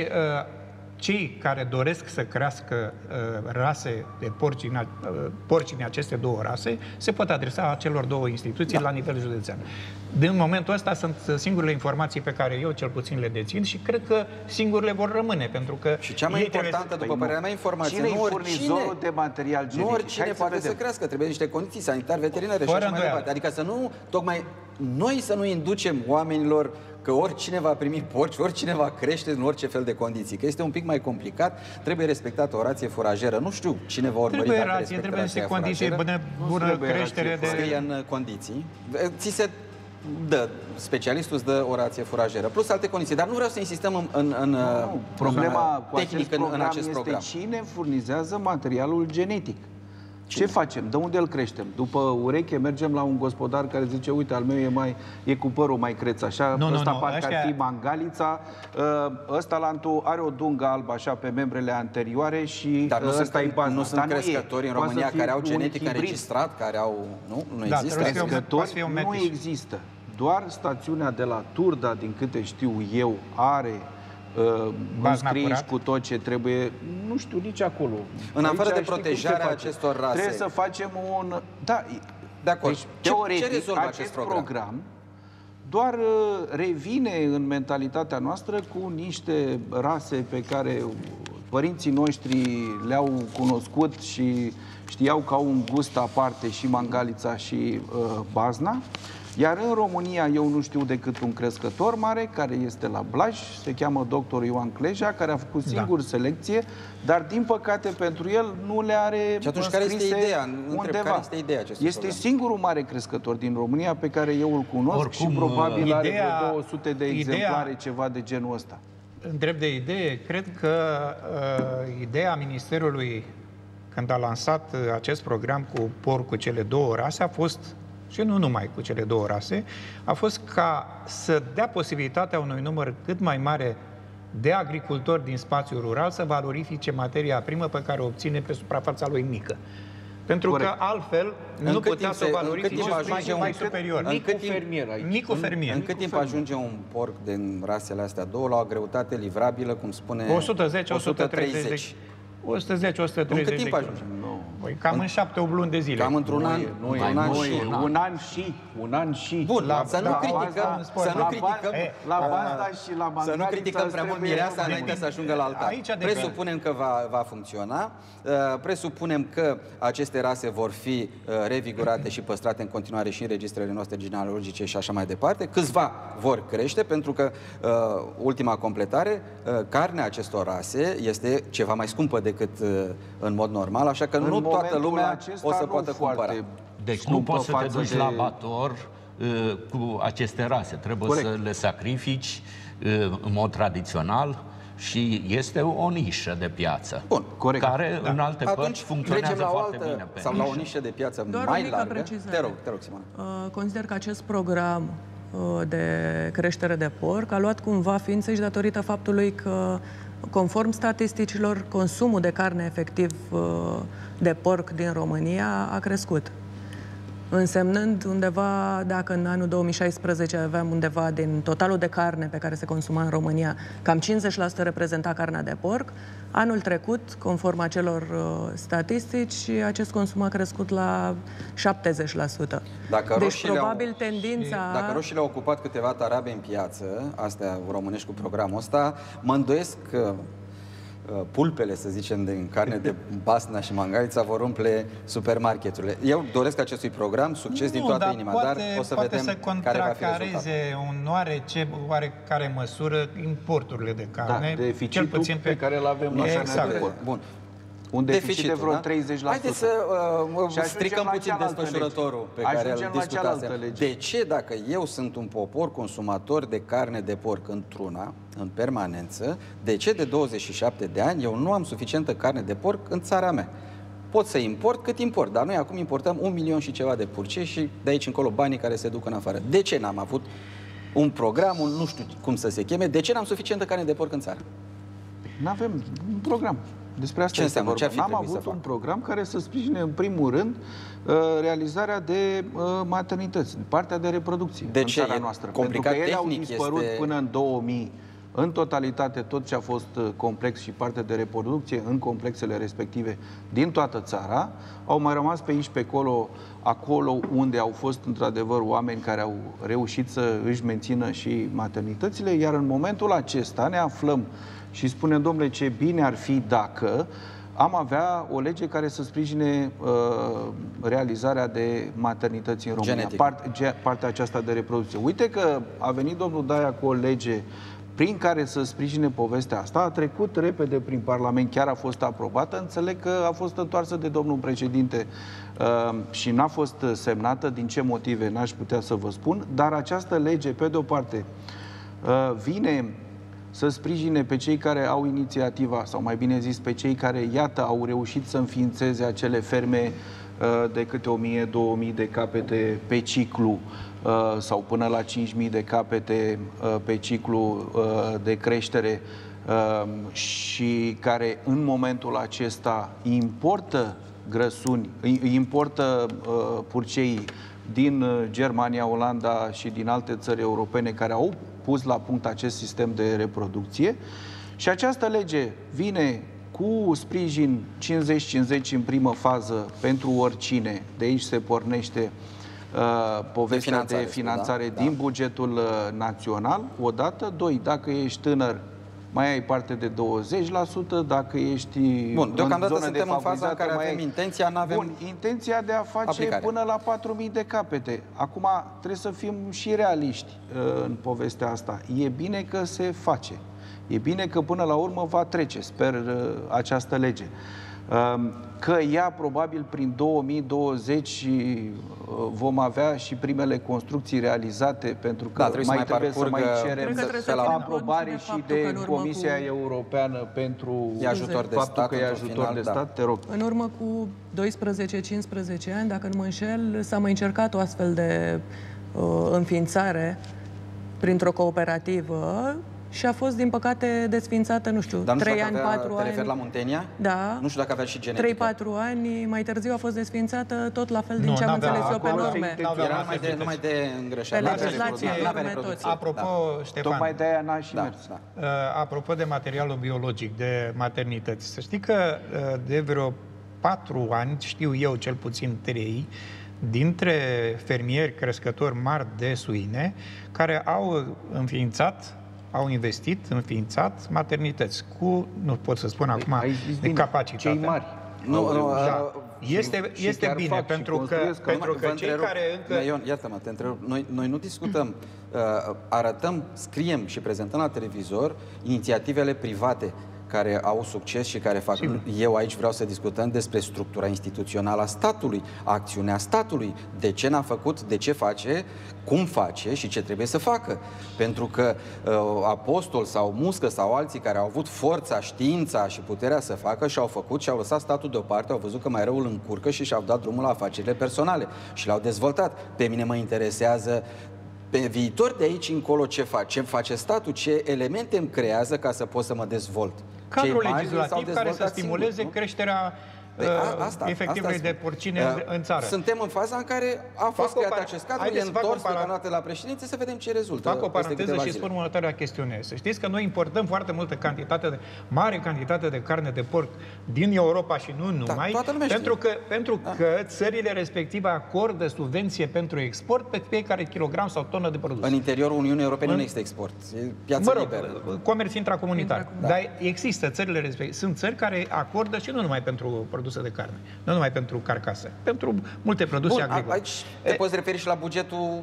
cei care doresc să crească uh, rase de porci în, uh, porci în aceste două rase se pot adresa celor două instituții, da, la nivel județean. Din momentul ăsta sunt singurele informații pe care eu cel puțin le dețin și cred că singurele vor rămâne, pentru că... Și cea mai importantă, după părerea mea, informație, cine nu furnizorul de material genetic? Nu oricine să poate vedem. Să crească, trebuie niște condiții sanitar, veterinare și așa mai departe. Adică să nu, tocmai noi să nu inducem oamenilor că oricine va primi porci, oricine va crește în orice fel de condiții. Că este un pic mai complicat, trebuie respectată o rație furajeră. Nu știu cine va urmări dacă respectă trebuie rația furajeră. Bună, bună creștere de... Scrie în condiții. Ți se dă, specialistul îți dă o rație furajeră, plus alte condiții. Dar nu vreau să insistăm în, în, în nu, problema tehnică în, în acest program. Este cine furnizează materialul genetic. Ce facem? De unde îl creștem? După ureche mergem la un gospodar care zice, uite, al meu e, mai, e cu părul mai creț așa, nu, ăsta nu, nu. Parcă ar fi Mangalița, ăsta lantul are o dungă albă așa pe membrele anterioare și dar nu ăsta e Bazna. Nu sunt crescători în România care au genetic înregistrat, care au... Nu, nu da, există. Crescători nu există. Doar stațiunea de la Turda, din câte știu eu, are... înscriși cu tot ce trebuie, nu știu nici acolo. În afară de protejarea acestor rase. Trebuie să facem un... Da, de acord. Deci, teoretic, ce rezolvă acest program? program doar revine în mentalitatea noastră cu niște rase pe care părinții noștri le-au cunoscut și știau că au un gust aparte și Mangalița și uh, Bazna. Iar în România eu nu știu decât un crescător mare care este la Blaj, se cheamă doctor Ioan Cleja, care a făcut singur da. selecție, dar din păcate pentru el nu le are. Și atunci care este ideea? Întreb, care este ideea acestui este program? Singurul mare crescător din România pe care eu îl cunosc. Oricum, și probabil ideea, are vreo două sute de exemplare, ideea, ceva de genul ăsta. Întreb de idee, cred că uh, ideea Ministerului când a lansat uh, acest program cu porc cu cele două rase a fost... și nu numai cu cele două rase, a fost ca să dea posibilitatea unui număr cât mai mare de agricultori din spațiul rural să valorifice materia primă pe care o obține pe suprafața lui mică. Pentru Corect. că altfel în nu putea să valorifice o mai superior. În cât timp, micu fermier. În cât timp ajunge un porc din rasele astea două la o greutate livrabilă, cum spune... o sută zece o sută treizeci. o sută zece o sută treizeci. În cât timp ajunge? Păi cam în, în șapte, opt luni de zile. Cam într-un an, noi, un, noi, an și, un, an. un an și, un an și. Bun, la, să nu criticăm, să nu criticăm, la Bazna și la Mangalița. Să nu criticăm prea mult mireasa înainte să ajungă la altar. Presupunem că va, va funcționa, presupunem că aceste rase vor fi revigurate și păstrate în continuare și în registrele noastre genealogice și așa mai departe. Câțiva vor crește, pentru că ultima completare, carnea acestor rase este ceva mai scumpă decât în mod normal, așa că nu toată lumea o să poată cumpăra. Deci nu poți să te duci la abator cu aceste rase. Trebuie să le sacrifici în mod tradițional și este o nișă de piață. Bun, corect. Care în alte părți funcționează foarte bine. Sau la o nișă de piață mai largă. Te rog, te rog, Simona. Consider că acest program de creștere de porc a luat cumva ființă și datorită faptului că, conform statisticilor, consumul de carne efectiv de porc din România a crescut, însemnând undeva, dacă în anul două mii șaisprezece aveam undeva din totalul de carne pe care se consuma în România, cam cincizeci la sută reprezenta carnea de porc, anul trecut, conform acelor statistici, acest consum a crescut la șaptezeci la sută. Dacă deci probabil au, tendința... Dacă roșiile au ocupat câteva tarabe în piață, astea românești cu programul ăsta, mă îndoiesc că pulpele, să zicem, din carne de Bazna și Mangalița vor umple supermarketurile. Eu doresc acestui program succes nu, din toată dar inima, poate, dar o să vedem să care va fi un oarece, oarecare măsură importurile de carne, da, deficitul cel puțin pe, pe care îl avem la exact. de Bun. Un deficit de vreo da? treizeci la sută. Haideți să uh, stricăm puțin desfășurătorul lege. pe care îl discutăm. De ce, dacă eu sunt un popor consumator de carne de porc într-una, în permanență, de ce de douăzeci și șapte de ani eu nu am suficientă carne de porc în țara mea? Pot să import cât import, dar noi acum importăm un milion și ceva de purcei și de aici încolo banii care se duc în afară. De ce n-am avut un program, un nu știu cum să se cheme, de ce n-am suficientă carne de porc în țară? N-avem un program. Despre asta este vorba. Am avut un program care să sprijine, în primul rând, realizarea de maternități, partea de reproducție în țara noastră. Pentru că ele au dispărut până în două mii. În totalitate, tot ce a fost complex și parte de reproducție în complexele respective din toată țara, au mai rămas pe aici, pe acolo, acolo unde au fost într-adevăr oameni care au reușit să își mențină și maternitățile, iar în momentul acesta ne aflăm și spunem, domnule, ce bine ar fi dacă am avea o lege care să sprijine uh, realizarea de maternități în România, part, ge, partea aceasta de reproducție. Uite că a venit domnul Daea cu o lege prin care să sprijine povestea asta, a trecut repede prin Parlament, chiar a fost aprobată, înțeleg că a fost întoarsă de domnul președinte uh, și n-a fost semnată, din ce motive n-aș putea să vă spun, dar această lege, pe de-o parte, uh, vine să sprijine pe cei care au inițiativa, sau mai bine zis, pe cei care, iată, au reușit să înființeze acele ferme uh, de câte o mie două mii de capete pe ciclu, uh, sau până la cinci mii de capete uh, pe ciclu uh, de creștere uh, și care în momentul acesta importă grăsuni, importă uh, purcei din Germania, Olanda și din alte țări europene care au pus la punct acest sistem de reproducție. Și această lege vine cu sprijin cincizeci cincizeci în primă fază pentru oricine. De aici se pornește uh, povestea de finanțare, de finanțare da? din da. bugetul uh, național. Odată, doi, dacă ești tânăr, mai ai parte de douăzeci la sută, dacă ești... Bun, deocamdată suntem în faza în care avem ai... intenția, n-avem... Bun, intenția de a face aplicare până la patru mii de capete. Acum, trebuie să fim și realiști uh, în povestea asta. E bine că se face. E bine că până la urmă va trece, sper, uh, această lege. Uh, că ea, probabil, prin două mii douăzeci uh, vom avea și primele construcții realizate, pentru că da, trebuie mai, trebuie să mai cerem să la aprobare și de Comisia cu... Europeană pentru ajutor de faptul stat, că e ajutor final, de stat, da. Te rog. În urmă cu doisprezece cincisprezece ani, dacă nu mă înșel, s-a mai încercat o astfel de uh, înființare printr-o cooperativă și a fost, din păcate, desfințată, nu știu, trei ani, patru ani. Te referi la Muntenia? Da. Nu știu dacă avea și genetică. trei patru ani mai târziu a fost desfințată, tot la fel din ce am înțeles eu pe norme. Era numai de îngreșare. Pe legislație, norme, toți. Apropo, Ștefan, tocmai de aia n-a și mers. Apropo de materialul biologic, de maternități, să știi că de vreo patru ani, știu eu cel puțin trei, dintre fermieri crescători mari de suine, care au înființat, au investit, înființat maternități cu, nu pot să spun acum, ai, de capacitate. Cei mari. Nu, nu, da. Și, este și este bine, pentru că, că, pentru că cei care încă... Ion, iartă-mă, te întreb. Noi, noi nu discutăm, uh, arătăm, scriem și prezentăm la televizor inițiativele private care au succes și care fac... Sigur. Eu aici vreau să discutăm despre structura instituțională a statului, acțiunea statului, de ce n-a făcut, de ce face, cum face și ce trebuie să facă. Pentru că uh, Apostol sau Muscă sau alții care au avut forța, știința și puterea să facă și-au făcut și-au lăsat statul deoparte, au văzut că mai rău îl încurcă și și-au dat drumul la afacerile personale și l-au dezvoltat. Pe mine mă interesează pe viitor de aici încolo ce face, ce face statul, ce elemente îmi creează ca să pot să mă dezvolt. Cadrul legislativ care să stimuleze singur, creșterea de, a, asta, efectivului asta de porcine a, în țară. Suntem în faza în care a fost creat acest cadru, e întors deocamdată la președinție, să vedem ce rezultă. Fac o paranteză și spun următoarea chestiune. Să știți că noi importăm foarte multă cantitate, de, mare cantitate de carne de porc din Europa și nu numai, da, pentru că, pentru da. că țările respective acordă subvenție pentru export pe fiecare kilogram sau tonă de produs. În interiorul Uniunii Europene în... nu există export. E piața mă rog, liberă. Comerț intracomunitar. Da. Dar există țările respective. Sunt țări care acordă și nu numai pentru produs de carne. Nu numai pentru carcase, pentru multe produse agricole. Aici te e... poți referi și la bugetul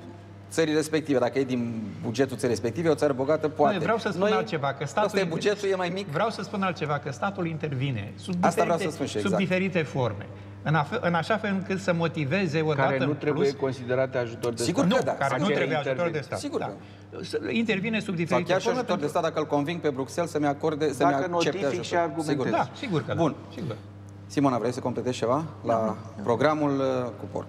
țării respective. Dacă e din bugetul țării respective, o țară bogată poate. Nu, vreau să spun Noi, altceva, că statul asta e bugetul e mai mic. Vreau să spun altceva, că statul intervine sub diferite, asta vreau să spun și sub exact. diferite forme. În, în așa fel încât să motiveze odată care nu trebuie plus, considerate ajutor de sigur stat. Sigur că da, care nu trebuie intervine. ajutor de stat. Sigur da. că. Intervine sub diferite forme. Sau chiar și ajutor pentru... de stat dacă îl conving pe Bruxelles să-mi acorde, să-mi accepte ajutorul. Sigur, da, sigur că da. Bun. Sigur. Simona, vrei să completezi ceva la programul cu porc?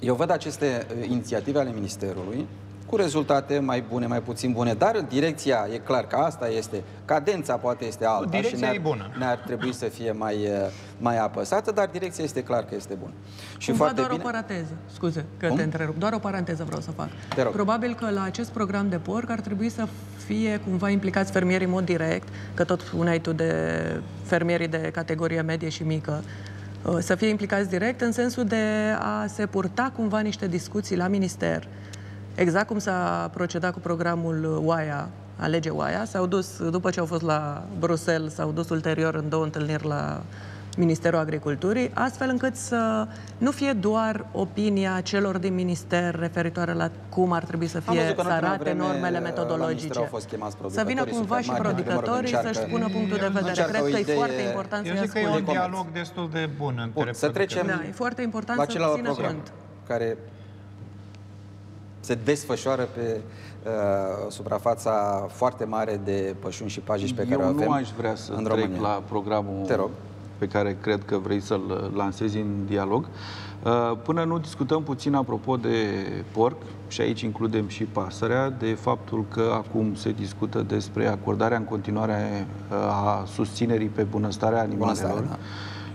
Eu văd aceste inițiative ale Ministerului cu rezultate mai bune, mai puțin bune, dar direcția e clar că asta este, cadența poate este alta direcția și ne-ar, e bună. ne-ar trebui să fie mai, mai apăsată, dar direcția este clar că este bună. Și Cumva foarte doar bine... o paranteză, scuze că Cum? te întrerup, doar o paranteză vreau să fac. Probabil că la acest program de porc ar trebui să fie cumva implicați fermierii în mod direct, că tot spuneai tu de fermierii de categorie medie și mică, să fie implicați direct în sensul de a se purta cumva niște discuții la minister. Exact cum s-a procedat cu programul O A I A, alege O A I A, s-au dus, după ce au fost la Bruxelles, s-au dus ulterior în două întâlniri la Ministerul Agriculturii, astfel încât să nu fie doar opinia celor din minister referitoare la cum ar trebui să fie să arate normele metodologice. Să vină cumva și producătorii să-și pună punctul de vedere. Cred că e foarte important să spun. E un dialog destul de bun între producători. Da, e foarte important să țină cont. Care se desfășoară pe uh, suprafața foarte mare de pășuni și pajici pe Eu care o avem. Eu nu aș vrea să trec România. la programul Te rog. pe care cred că vrei să-l lansezi în dialog. Uh, până nu discutăm puțin apropo de porc, și aici includem și pasărea, de faptul că acum se discută despre acordarea în continuare a susținerii pe bunăstarea animalelor. Bună stare, da.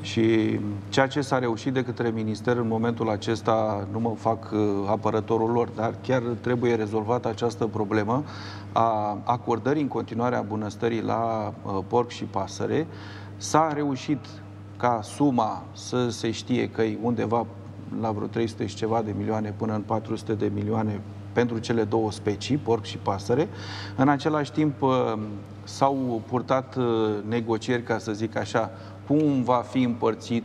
Și ceea ce s-a reușit de către minister în momentul acesta, nu mă fac apărătorul lor, dar chiar trebuie rezolvată această problemă a acordării în continuare a bunăstării la porc și pasăre. S-a reușit ca suma să se știe că e undeva la vreo trei sute și ceva de milioane până în patru sute de milioane pentru cele două specii, porc și pasăre. În același timp s-au purtat negocieri, ca să zic așa, cum va fi împărțit,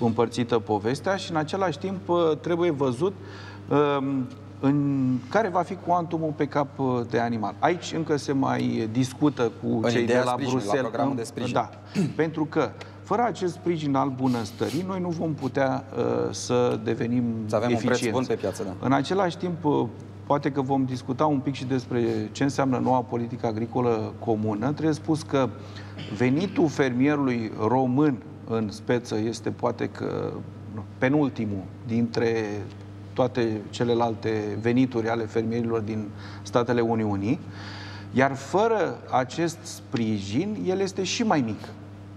împărțită povestea și în același timp trebuie văzut în care va fi cuantumul pe cap de animal. Aici încă se mai discută cu în cei de la Bruxelles. La de da, pentru că fără acest sprijin al bunăstării, noi nu vom putea să devenim să avem eficienți. Un preț bun pe piață, da. În același timp, poate că vom discuta un pic și despre ce înseamnă noua politică agricolă comună. Trebuie spus că venitul fermierului român în speță este poate că penultimul dintre toate celelalte venituri ale fermierilor din statele Uniunii, iar fără acest sprijin, el este și mai mic.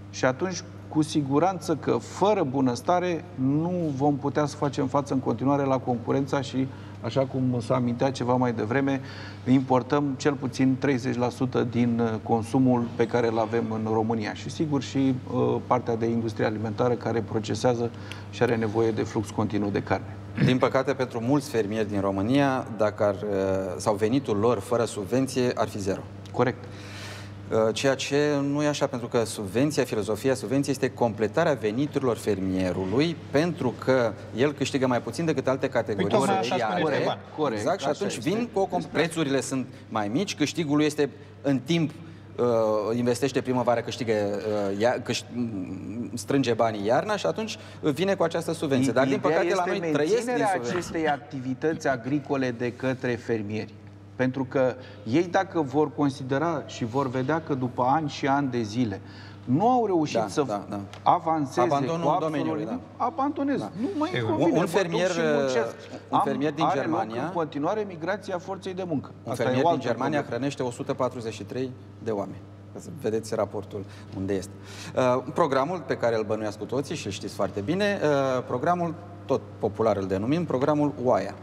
Și atunci, cu siguranță că fără bunăstare nu vom putea să facem față în continuare la concurența și Așa cum s-a amintit ceva mai devreme, importăm cel puțin treizeci la sută din consumul pe care îl avem în România și, sigur, și uh, partea de industrie alimentară care procesează și are nevoie de flux continuu de carne. Din păcate, pentru mulți fermieri din România, dacă ar, sau venitul lor fără subvenție ar fi zero. Corect. Ceea ce nu e așa, pentru că subvenția, filozofia subvenției este completarea veniturilor fermierului, pentru că el câștigă mai puțin decât alte categorii. Corect, corect. Exact, și atunci vin cu o... Prețurile sunt mai mici, câștigul lui este în timp. Uh, investește primăvara, câștigă, uh, ia, câșt, strânge banii iarna și atunci vine cu această subvenție. Dar, din păcate, la noi trăiesc din acestei activități agricole de către fermieri. Pentru că ei, dacă vor considera și vor vedea că după ani și ani de zile nu au reușit da, să da, da. avanseze abandonul domeniului, da. abandonez. Da. Nu mai convine, un fermier, un fermier din Germania, în continuare migrația forței de muncă. Un Asta fermier din Germania problemă. hrănește o sută patruzeci și trei de oameni. Vedeți raportul unde este. Uh, programul pe care îl bănuiască cu toții și îl știți foarte bine, uh, programul tot popular îl denumim programul O A I A.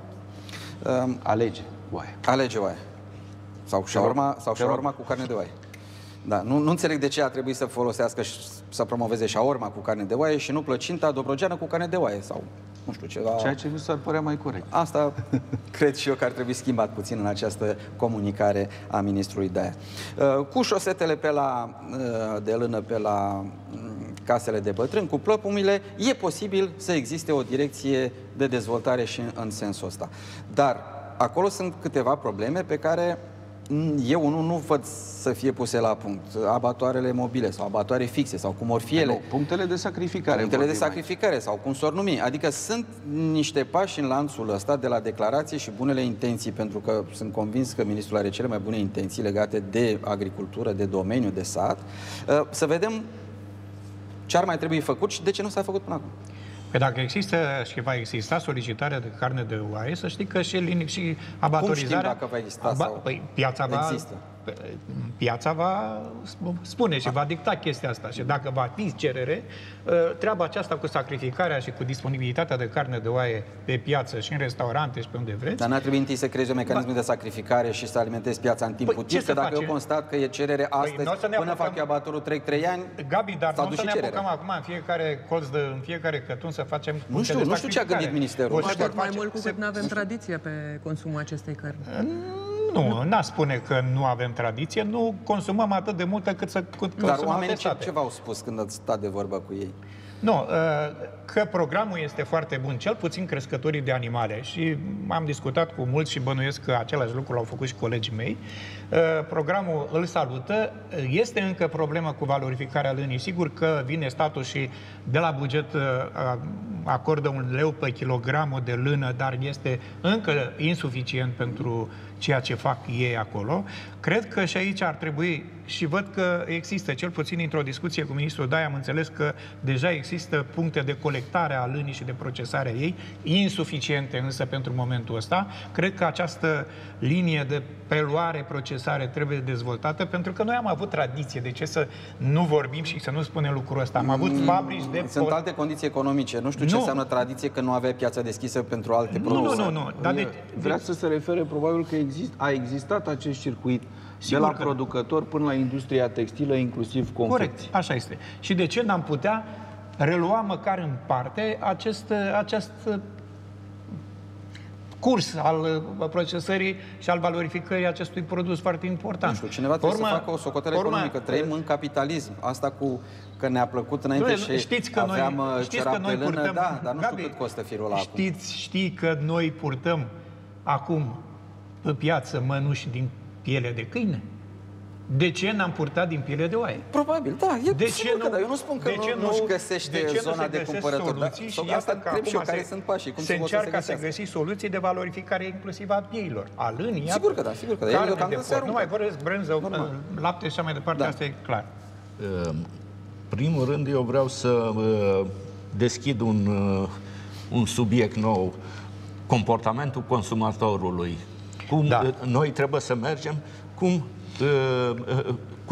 Uh, alege oaia. Alege oaia. Sau șaorma, sau șaorma cu carne de oaie. Da, nu, nu înțeleg de ce a trebuit să folosească și să promoveze șaorma cu carne de oaie și nu plăcinta dobrogeană cu carne de oaie sau nu știu ceva. Ceea ce nu s-ar părea mai corect. Asta cred și eu că ar trebui schimbat puțin în această comunicare a ministrului Daea. Cu șosetele pe la, de lână pe la casele de bătrâni, cu plăpumile, e posibil să existe o direcție de dezvoltare și în sensul ăsta. Dar acolo sunt câteva probleme pe care... Eu unul nu văd să fie puse la punct. Abatoarele mobile sau abatoare fixe sau cum or fi ele. Nu, punctele de sacrificare. Punctele de sacrificare sau cum s-or numi. Adică sunt niște pași în lanțul ăsta de la declarații și bunele intenții, pentru că sunt convins că ministrul are cele mai bune intenții legate de agricultură, de domeniu, de sat. Să vedem ce ar mai trebui făcut și de ce nu s-a făcut până acum. Păi dacă există și va exista solicitarea de carne de oaie, să știi că și, și abatorizarea... Cum dacă va exista? Aba, sau păi, piața, va, piața va spune și va dicta chestia asta. Și dacă va fi cerere, treaba aceasta cu sacrificarea și cu disponibilitatea de carne de oaie pe piață și în restaurante și pe unde vreți... Dar n-ar trebui întâi să creezi un mecanism ba... de sacrificare și să alimentezi piața în timp păi, util? Că dacă face? Eu constat că e cerere astăzi, păi, până apucăm... fac eu abatorul trei ani, Gabi, dar nu o să ne apucăm acum în fiecare colț, de, în fiecare cătun să facem... Nu știu, nu știu ce a gândit ministerul. Poate face... mai mult cu cât nu avem tradiție pe consumul acestei cărni. Nu, n-a spune că nu avem tradiție, nu consumăm atât de multă cât să consumăm. Dar oamenii ce, ce v-au spus când ați stat de vorbă cu ei? Nu, că programul este foarte bun, cel puțin crescătorii de animale. Și am discutat cu mulți și bănuiesc că același lucru l-au făcut și colegii mei. Programul îl salută. Este încă problemă cu valorificarea lânii. Sigur că vine statul și de la buget acordă un leu pe kilogramul de lână, dar este încă insuficient pentru ceea ce fac ei acolo. Cred că și aici ar trebui, și văd că există, cel puțin într-o discuție cu ministrul Daea, am înțeles că deja există puncte de colectare a lânii și de procesare a ei, insuficiente însă pentru momentul ăsta. Cred că această linie de preluare, procesare trebuie dezvoltată, pentru că noi am avut tradiție. De ce să nu vorbim și să nu spunem lucrul ăsta? Am avut fabrici de... Sunt por... alte condiții economice. Nu știu ce nu. înseamnă tradiție, că nu avea piața deschisă pentru alte produse. Nu, nu, nu. Dar de... Vrea să se refere probabil că exist... a existat acest circuit de la producător până la industria textilă, inclusiv confecții. Corect, așa este. Și de ce n-am putea relua măcar în parte acest, acest curs al procesării și al valorificării acestui produs foarte important? Nu știu, cineva trebuie urma, să facă o socotelă urma, economică. Trăim în capitalism. Asta cu că ne-a plăcut înainte și știți că aveam noi, știți că noi purtăm, lână, da, dar nu știu Gabi, cât costă firul ăla acum. Știi că noi purtăm acum pe piață mănuși din piele de câine? De ce n-am purtat din piele de oaie? Probabil, da. E de ce nu, că, dar eu nu spun că nu își găsește de ce zona de cumpărător. Dar, și asta întreb și eu, care se, sunt pașii? Cum se, se încearcă să găsi soluții de valorificare inclusiv a pieilor, a lânii. Sigur că da, sigur că da. Carne de porc, nu mai vorbesc brânză, normal, lapte și așa mai departe, da. Asta e clar. În primul rând, eu vreau să deschid un, un subiect nou, comportamentul consumatorului. Cum da. Noi trebuie să mergem, cum...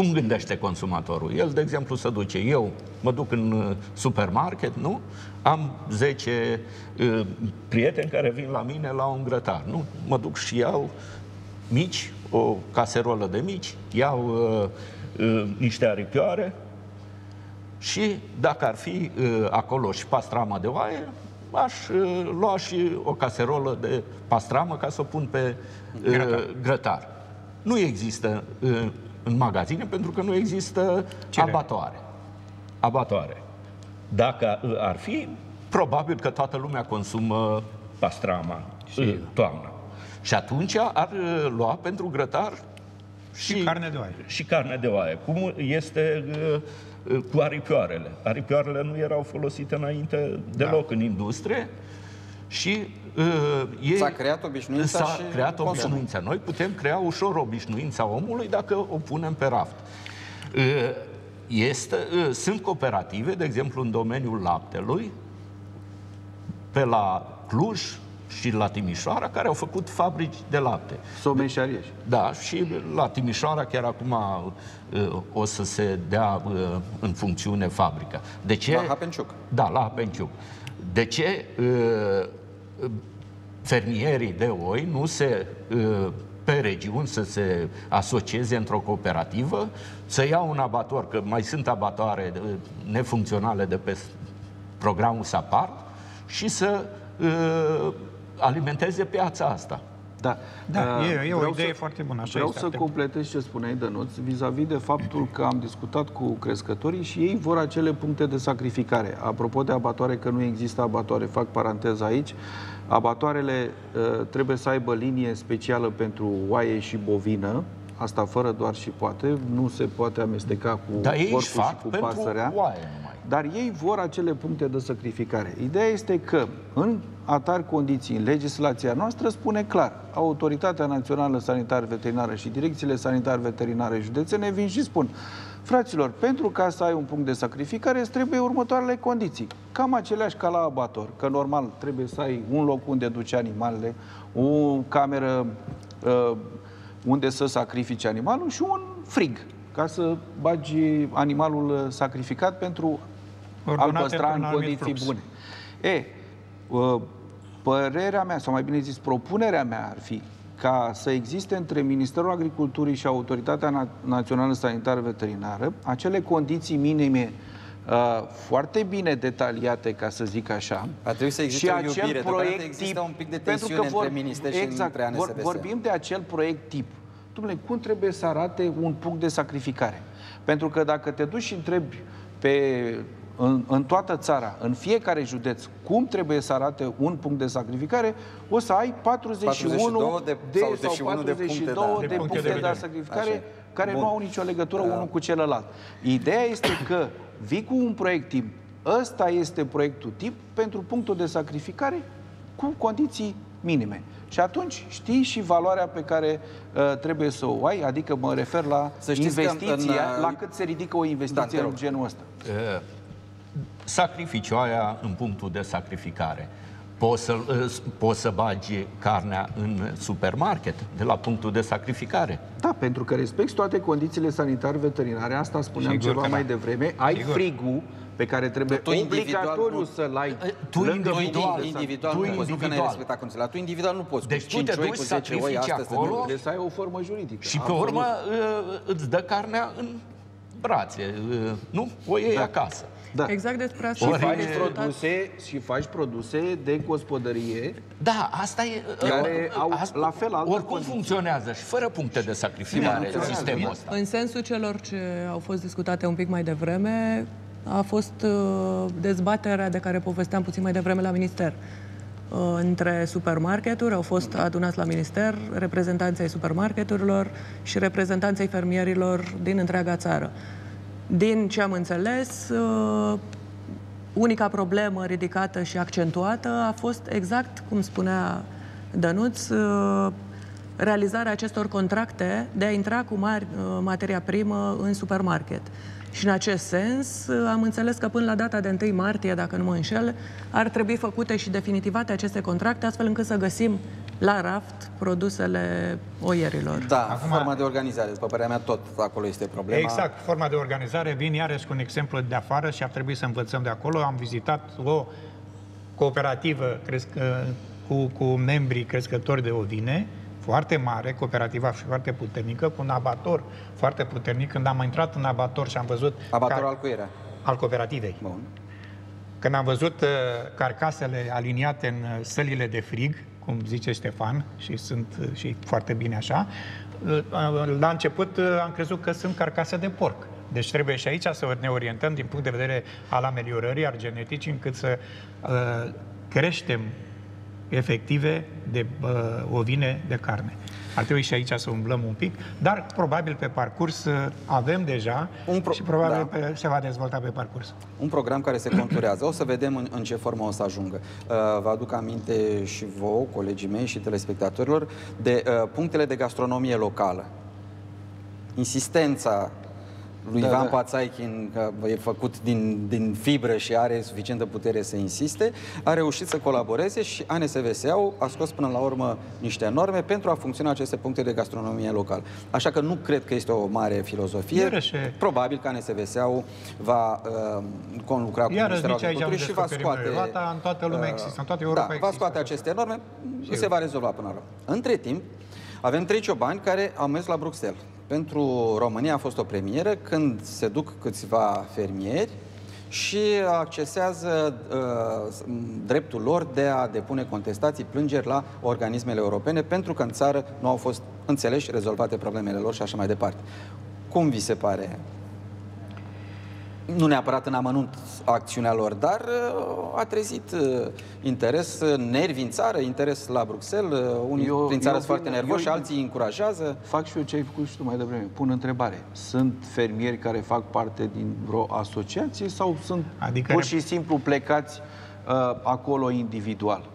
cum gândește consumatorul. El, de exemplu, se duce, eu mă duc în supermarket, nu? Am zece uh, prieteni care vin la mine la un grătar, nu? Mă duc și iau mici, o caserolă de mici, iau uh, uh, niște aripioare și dacă ar fi uh, acolo și pastrama de oaie, aș uh, lua și o caserolă de pastramă ca să o pun pe uh, grătar. grătar. Nu există uh, în magazine pentru că nu există Cire. abatoare. abatoare. Dacă uh, ar fi, probabil că toată lumea consumă pastrama și uh, toamna. Și atunci ar uh, lua pentru grătar și, și carne de oaie. Și carne de oaie. Cum este... Uh, cu aripioarele. Aripioarele nu erau folosite înainte deloc da. în industrie și uh, s-a creat obișnuința. S-a creat obișnuința. Noi putem crea ușor obișnuința omului dacă o punem pe raft. Uh, este, uh, sunt cooperative, de exemplu, în domeniul laptelui, pe la Cluj și la Timișoara, care au făcut fabrici de lapte. Someșariești. Da, și la Timișoara chiar acum o să se dea în funcțiune fabrica. De ce? La Hapenciuc. Da, la Hapenciuc. De ce fermierii de oi nu se, pe regiuni, să se asocieze într-o cooperativă, să iau un abator, că mai sunt abatoare nefuncționale de pe programul SAPARD, și să alimenteze piața asta. Da, da uh, e, e o idee să, foarte bună. Așa vreau să atent. completez ce spuneai, Dănuț, vis-a-vis de faptul că am discutat cu crescătorii și ei vor acele puncte de sacrificare. Apropo de abatoare, că nu există abatoare, fac paranteză aici, abatoarele uh, trebuie să aibă linie specială pentru oaie și bovină, asta fără doar și poate, nu se poate amesteca cu da, porcul și cu pasărea. Oaie. Dar ei vor acele puncte de sacrificare. Ideea este că, în atari condiții, legislația noastră spune clar, Autoritatea Națională Sanitar-Veterinară și direcțiile sanitar-veterinare județene vin și spun, fraților, pentru ca să ai un punct de sacrificare, îți trebuie următoarele condiții. Cam aceleași ca la abator, că normal trebuie să ai un loc unde duci animalele, o cameră uh, unde să sacrifici animalul și un frig, ca să bagi animalul sacrificat pentru a-l păstra în condiții bune. E, părerea mea, sau mai bine zis, propunerea mea ar fi ca să existe între Ministerul Agriculturii și Autoritatea Națională Sanitară Veterinară acele condiții minime Uh, foarte bine detaliate, ca să zic așa. A trebuit să existe o iubire, proiect tip, există un pic de tensiune pentru că vor, între ministeri și exact, între vor, vorbim de acel proiect tip. Dom'le, cum trebuie să arate un punct de sacrificare? Pentru că dacă te duci și întrebi pe, în, în toată țara, în fiecare județ, cum trebuie să arate un punct de sacrificare, o să ai patruzeci și unu de, de, sau, sau patruzeci și doi de puncte de, de, de sacrificare așa. care Bun. nu au nicio legătură da. unul cu celălalt. Ideea este că vii cu un proiect tip, ăsta este proiectul tip pentru punctul de sacrificare cu condiții minime. Și atunci știi și valoarea pe care uh, trebuie să o ai, adică mă refer la investiția, în, la cât se ridică o investiție da, în genul ăsta. Uh, sacrificiul aia în punctul de sacrificare. Poți să, uh, poți să bagi carnea în supermarket de la punctul de sacrificare. Da, pentru că respecti toate condițiile sanitar-veterinare, asta spuneam Sigur ceva mai da. devreme, ai Sigur. frigul pe care trebuie tu obligatoriu să-l ai. Tu individual, individual, tu individual. Tu individual nu poți. Deci tu te duci să sacrifici acolo, trebuie să ai o formă juridică. Și pe urmă îți dă carnea în brațe, nu? O iei acasă. Da. Exact despre asta. Și faci, produse, și faci produse de gospodărie. Da, asta e. Care au asta, la fel altă oricum condiție. funcționează și fără puncte de sacrificare da, sistemul ăsta. În sensul celor ce au fost discutate un pic mai devreme, a fost dezbaterea de care povesteam puțin mai devreme la minister. Între supermarketuri au fost adunați la minister reprezentanții supermarketurilor și reprezentanții fermierilor din întreaga țară. Din ce am înțeles, unica problemă ridicată și accentuată a fost exact, cum spunea Dănuț, realizarea acestor contracte de a intra cu mari, materia primă în supermarket. Și în acest sens am înțeles că până la data de întâi martie, dacă nu mă înșel, ar trebui făcute și definitivate aceste contracte, astfel încât să găsim la raft produsele oierilor. Da, Acum, forma de organizare, după părerea mea, tot acolo este problema. Exact, forma de organizare. Vin iarăși cu un exemplu de afară și ar trebui să învățăm de acolo. Am vizitat o cooperativă cresc- cu, cu membrii crescători de ovine, foarte mare, cooperativa și foarte puternică, cu un abator foarte puternic. Când am intrat în abator și am văzut... Abatorul al cuiera? Al cooperativei. Bun. Când am văzut uh, carcasele aliniate în sălile de frig, cum zice Ștefan, și sunt uh, și foarte bine așa, uh, la început uh, am crezut că sunt carcase de porc. Deci trebuie și aici să ne orientăm din punct de vedere al ameliorării, al geneticii, încât să uh, creștem efective de uh, ovine de carne. Ar trebui și aici să umblăm un pic, dar probabil pe parcurs uh, avem deja și probabil da. pe, se va dezvolta pe parcurs. Un program care se conturează. O să vedem în, în ce formă o să ajungă. Uh, vă aduc aminte și vouă, colegii mei și telespectatorilor, de uh, punctele de gastronomie locală. Insistența lui da, Ivan da. Pațaichin, că e făcut din, din fibră și are suficientă putere să insiste, a reușit să colaboreze și A N S V S A-ul a scos până la urmă niște norme pentru a funcționa aceste puncte de gastronomie locală. Așa că nu cred că este o mare filozofie. Iarășe. Probabil că A N S V S A-ul va uh, conlucra cu Ministerul Agriculturii și va scoate... În toată lumea uh, există, în toată Europa da, există, va scoate aceste norme, sigur. Se va rezolva până la urmă. Între timp, avem trei ciobani care au mers la Bruxelles. Pentru România a fost o premieră când se duc câțiva fermieri și accesează uh, dreptul lor de a depune contestații, plângeri la organismele europene pentru că în țară nu au fost înțeleși, rezolvate problemele lor și așa mai departe. Cum vi se pare? Nu neapărat în amănunt acțiunea lor, dar a trezit interes, nervi în țară, interes la Bruxelles, unii eu, prin țară sunt foarte nervoși, alții încurajează. Fac și eu ce ai făcut și tu mai devreme, pun întrebare. Sunt fermieri care fac parte din vreo asociație sau sunt adică pur și simplu plecați uh, acolo individual?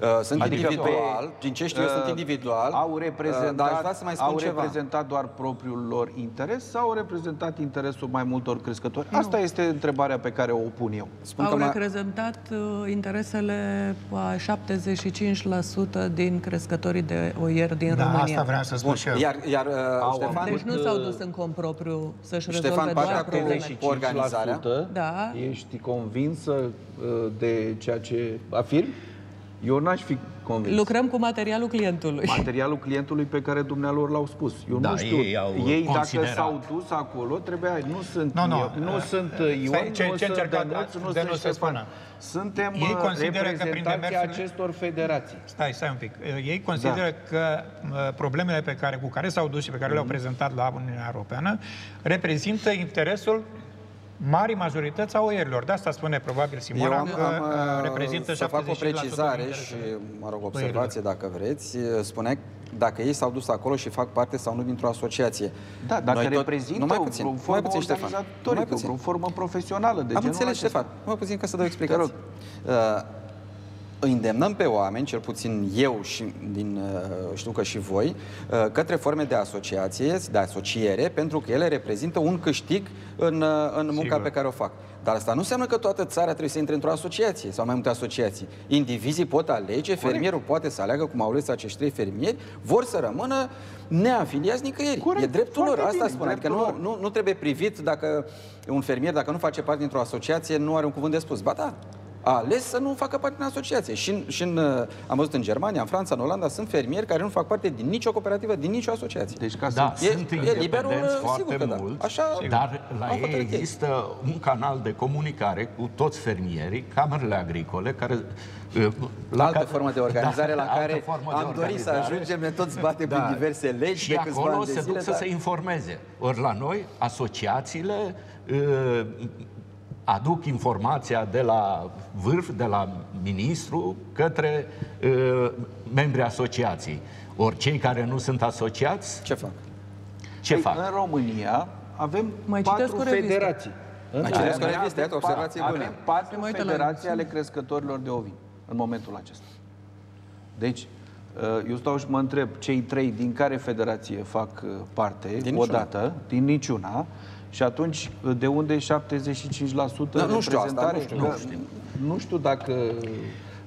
Uh, sunt adică individual, pe, din ce știu eu uh, sunt individual. Au reprezentat, uh, să mai au reprezentat doar propriul lor interes sau au reprezentat interesul mai multor crescători? Nu. Asta este întrebarea pe care o pun eu. Spun au că reprezentat mai... interesele a șaptezeci și cinci la sută din crescătorii de oier din da, România. Asta vreau să spun și eu. Iar, iar uh, au, Ștefan, deci nu s-au dus în compropriu să-și rezolve doar problemele. Da. Ești convinsă de ceea ce afirm? Eu n-aș fi convins. Lucrăm cu materialul clientului. Materialul clientului pe care dumnealor l-au spus. Eu da, nu știu. Ei, ei dacă s-au dus acolo, trebuia... Nu sunt no, no, eu, nu uh, sunt uh, Ion, stai, ce, nu ce sunt Dănuț, nu sunt Ștefan. Suntem reprezentanții acestor federații. Stai, stai un pic. Ei consideră da. că problemele pe care, cu care s-au dus și pe care mm. le-au prezentat la Uniunea Europeană reprezintă interesul mari majorități a oierilor. De asta spune probabil Simona am, că am, reprezintă șaptezeci la sută. Să fac o precizare și, mă rog, observație dacă vreți. Spunea dacă ei s-au dus acolo și fac parte sau nu dintr-o asociație. Da, dacă noi reprezintă tot, o, puțin, o formă organizatorică, o formă profesională. De am înțeles, Ștefan. Mai puțin că să dau explicații. Îi îndemnăm pe oameni, cel puțin eu și din, știu că și voi, către forme de asociație, de asociere, pentru că ele reprezintă un câștig în, în munca Sigur. pe care o fac. Dar asta nu înseamnă că toată țara trebuie să intre într-o asociație sau mai multe asociații. Indivizii pot alege, Corect. fermierul poate să aleagă, cum au ales acești trei fermieri, vor să rămână neafiliați nicăieri. Corect. E dreptul lor, asta spun. Adică nu, nu, nu trebuie privit dacă un fermier, dacă nu face parte dintr-o asociație, nu are un cuvânt de spus. Ba da! A ales să nu facă parte din asociație. Și, și în, am văzut în Germania, în Franța, în Olanda, sunt fermieri care nu fac parte din nicio cooperativă, din nicio asociație. Deci ca da, să... sunt e, independenți e foarte da. mult, Așa, dar la ei există ei. un canal de comunicare cu toți fermierii, camerele agricole, care... La altă care, formă de organizare da, la care am dorit să ajungem, ne toți batem da. prin diverse legi. Și de acolo se duc să se informeze. Ori la noi, asociațiile... Uh, aduc informația de la vârf, de la ministru, către uh, membrii asociației. Ori cei care nu sunt asociați... Ce fac? Ce păi, fac? În România avem Mai patru federații. Mai Mai citesc o revistă, iată, observații bune. Avem patru federații ale crescătorilor de ovine în momentul acesta. Deci, Eu stau și mă întreb, cei trei din care federație fac parte odată? Din niciuna. Și atunci, de unde șaptezeci și cinci la sută reprezentare? Nu știu, nu știu. Nu știu dacă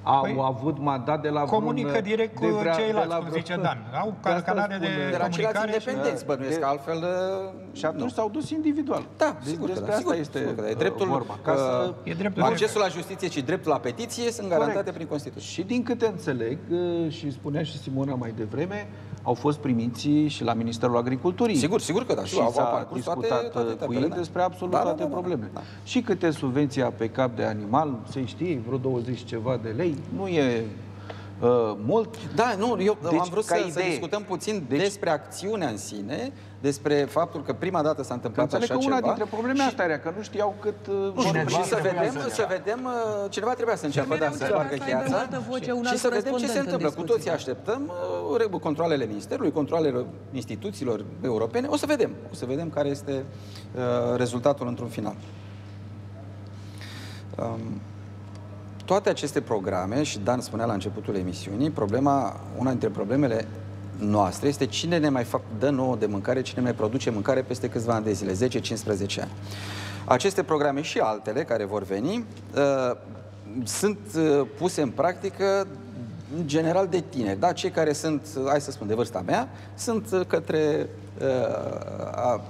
au avut mandat de la... Comunică direct cu ceilalți, cum zice Dan. Au canale de comunicare. De la ceilalți independenți, bănuiesc, altfel... Și atunci s-au dus individual. Da, sigur că da. E dreptul... Accesul la justiție și dreptul la petiție sunt garantate prin Constituție. Și din câte înțeleg, și spunea și Simona mai devreme, au fost primiți și la Ministerul Agriculturii. Sigur, sigur că da. Și s-a discutat toate, toate cu ei despre absolut da, toate da, da, problemele. Da. Și câte subvenția pe cap de animal, se știe, vreo douăzeci ceva de lei, nu e uh, mult. Da, nu, eu deci, am vrut să, să discutăm puțin deci, despre acțiunea în sine, despre faptul că prima dată s-a întâmplat așa ceva. Că una dintre problemele și... astea era că nu știau cât... Nu știu, și să vedem, să, să vedem, cineva trebuia să înceapă de să spargă cheața și să vedem ce se întâmplă. În cu toții așteptăm uh, controlele Ministerului, controlele instituțiilor europene. O să vedem. O să vedem care este uh, rezultatul într-un final. Um, toate aceste programe, și Dan spunea la începutul emisiunii, problema, una dintre problemele noastră este cine ne mai fac, dă nouă de mâncare, cine ne mai produce mâncare peste câțiva ani de zile, zece cincisprezece ani. Aceste programe și altele care vor veni uh, sunt uh, puse în practică în general de tineri, da? Cei care sunt, hai să spun, de vârsta mea, sunt uh, către uh, a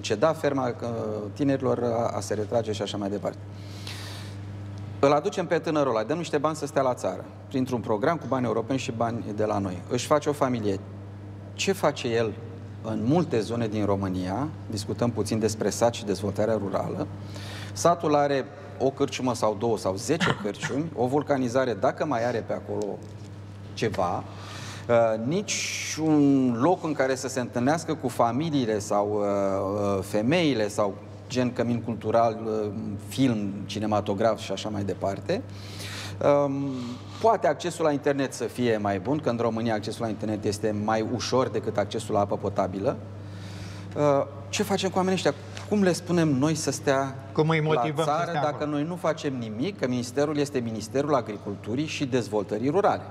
ceda ferma uh, tinerilor, a, a se retrage și așa mai departe. Îl aducem pe tânărul ăla, dăm niște bani să stea la țară, printr-un program cu bani europeni și bani de la noi. Își face o familie. Ce face el în multe zone din România? Discutăm puțin despre sat și dezvoltarea rurală. Satul are o cârciumă sau două sau zece cârciumi, o vulcanizare, dacă mai are pe acolo ceva, Uh, nici un loc în care să se întâlnească cu familiile sau uh, femeile sau gen cămin cultural, film, cinematograf și așa mai departe. Poate accesul la internet să fie mai bun, că în România accesul la internet este mai ușor decât accesul la apă potabilă. Ce facem cu oamenii ăștia? Cum le spunem noi să stea la țară dacă noi nu facem nimic? Că Ministerul este Ministerul Agriculturii și Dezvoltării Rurale.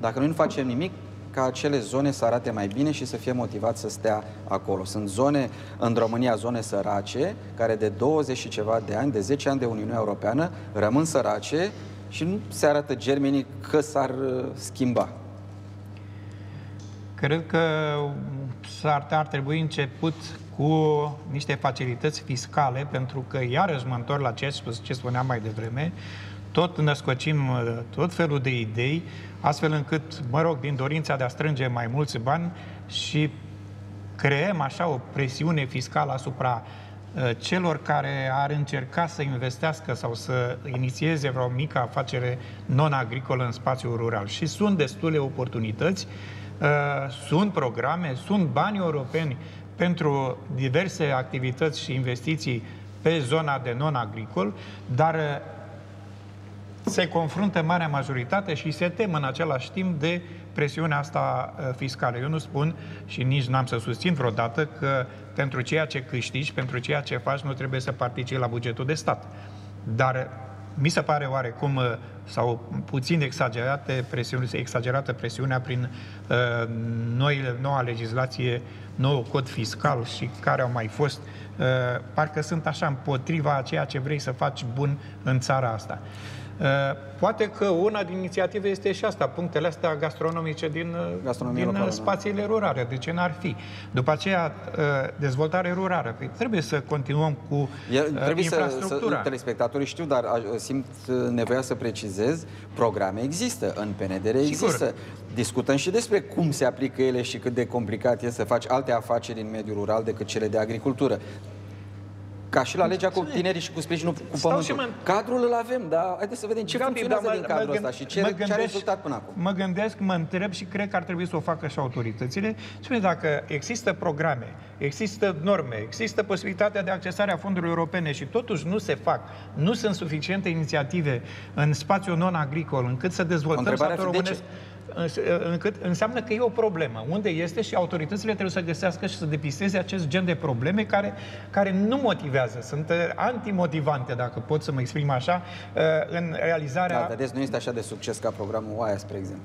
Dacă noi nu facem nimic, ca acele zone să arate mai bine și să fie motivat să stea acolo. Sunt zone, în România, zone sărace, care de douăzeci și ceva de ani, de zece ani de Uniunea Europeană, rămân sărace și nu se arată germenii că s-ar schimba. Cred că s-ar, ar trebui început cu niște facilități fiscale, pentru că, iarăși mă întorc la ce, ce spuneam mai devreme, tot născocim tot felul de idei, astfel încât, mă rog, din dorința de a strânge mai mulți bani și creăm așa o presiune fiscală asupra uh, celor care ar încerca să investească sau să inițieze vreo mică afacere non-agricolă în spațiul rural. Și sunt destule oportunități, uh, sunt programe, sunt bani europeni pentru diverse activități și investiții pe zona de non-agricol, dar uh, se confruntă marea majoritate și se tem în același timp de presiunea asta fiscală. Eu nu spun și nici n-am să susțin vreodată că pentru ceea ce câștigi, pentru ceea ce faci, nu trebuie să participi la bugetul de stat. Dar mi se pare oarecum sau puțin exagerate presiuni, exagerată presiunea prin uh, noile, noua legislație, nou cod fiscal și care au mai fost. Uh, parcă sunt așa împotriva a ceea ce vrei să faci bun în țara asta. Poate că una din inițiative este și asta, punctele astea gastronomice din, din spațiile rurale. De ce n-ar fi? După aceea, dezvoltare rurală. Păi trebuie să continuăm cu trebuie infrastructura. Să, să, telespectatorii știu, dar simt nevoia să precizez, programe există, în P N D R există. Sigur. Discutăm și despre cum se aplică ele și cât de complicat e să faci alte afaceri în mediul rural decât cele de agricultură. Ca și la legea cu tinerii și cu sprijinul cu pământul. Cadrul îl avem, dar haideți să vedem ce funcționează din cadrul ăsta și ce a rezultat până acum. Mă gândesc, mă întreb și cred că ar trebui să o facă și autoritățile. Spune, dacă există programe, există norme, există posibilitatea de accesare a fondurilor europene și totuși nu se fac, nu sunt suficiente inițiative în spațiul non-agricol încât să dezvoltăm satul românesc. Încât înseamnă că e o problemă. Unde este și autoritățile trebuie să găsească și să depisteze acest gen de probleme care, care nu motivează. Sunt antimotivante, dacă pot să mă exprim așa, în realizarea... Da, vedeți, nu este așa de succes ca programul O A I A, spre exemplu.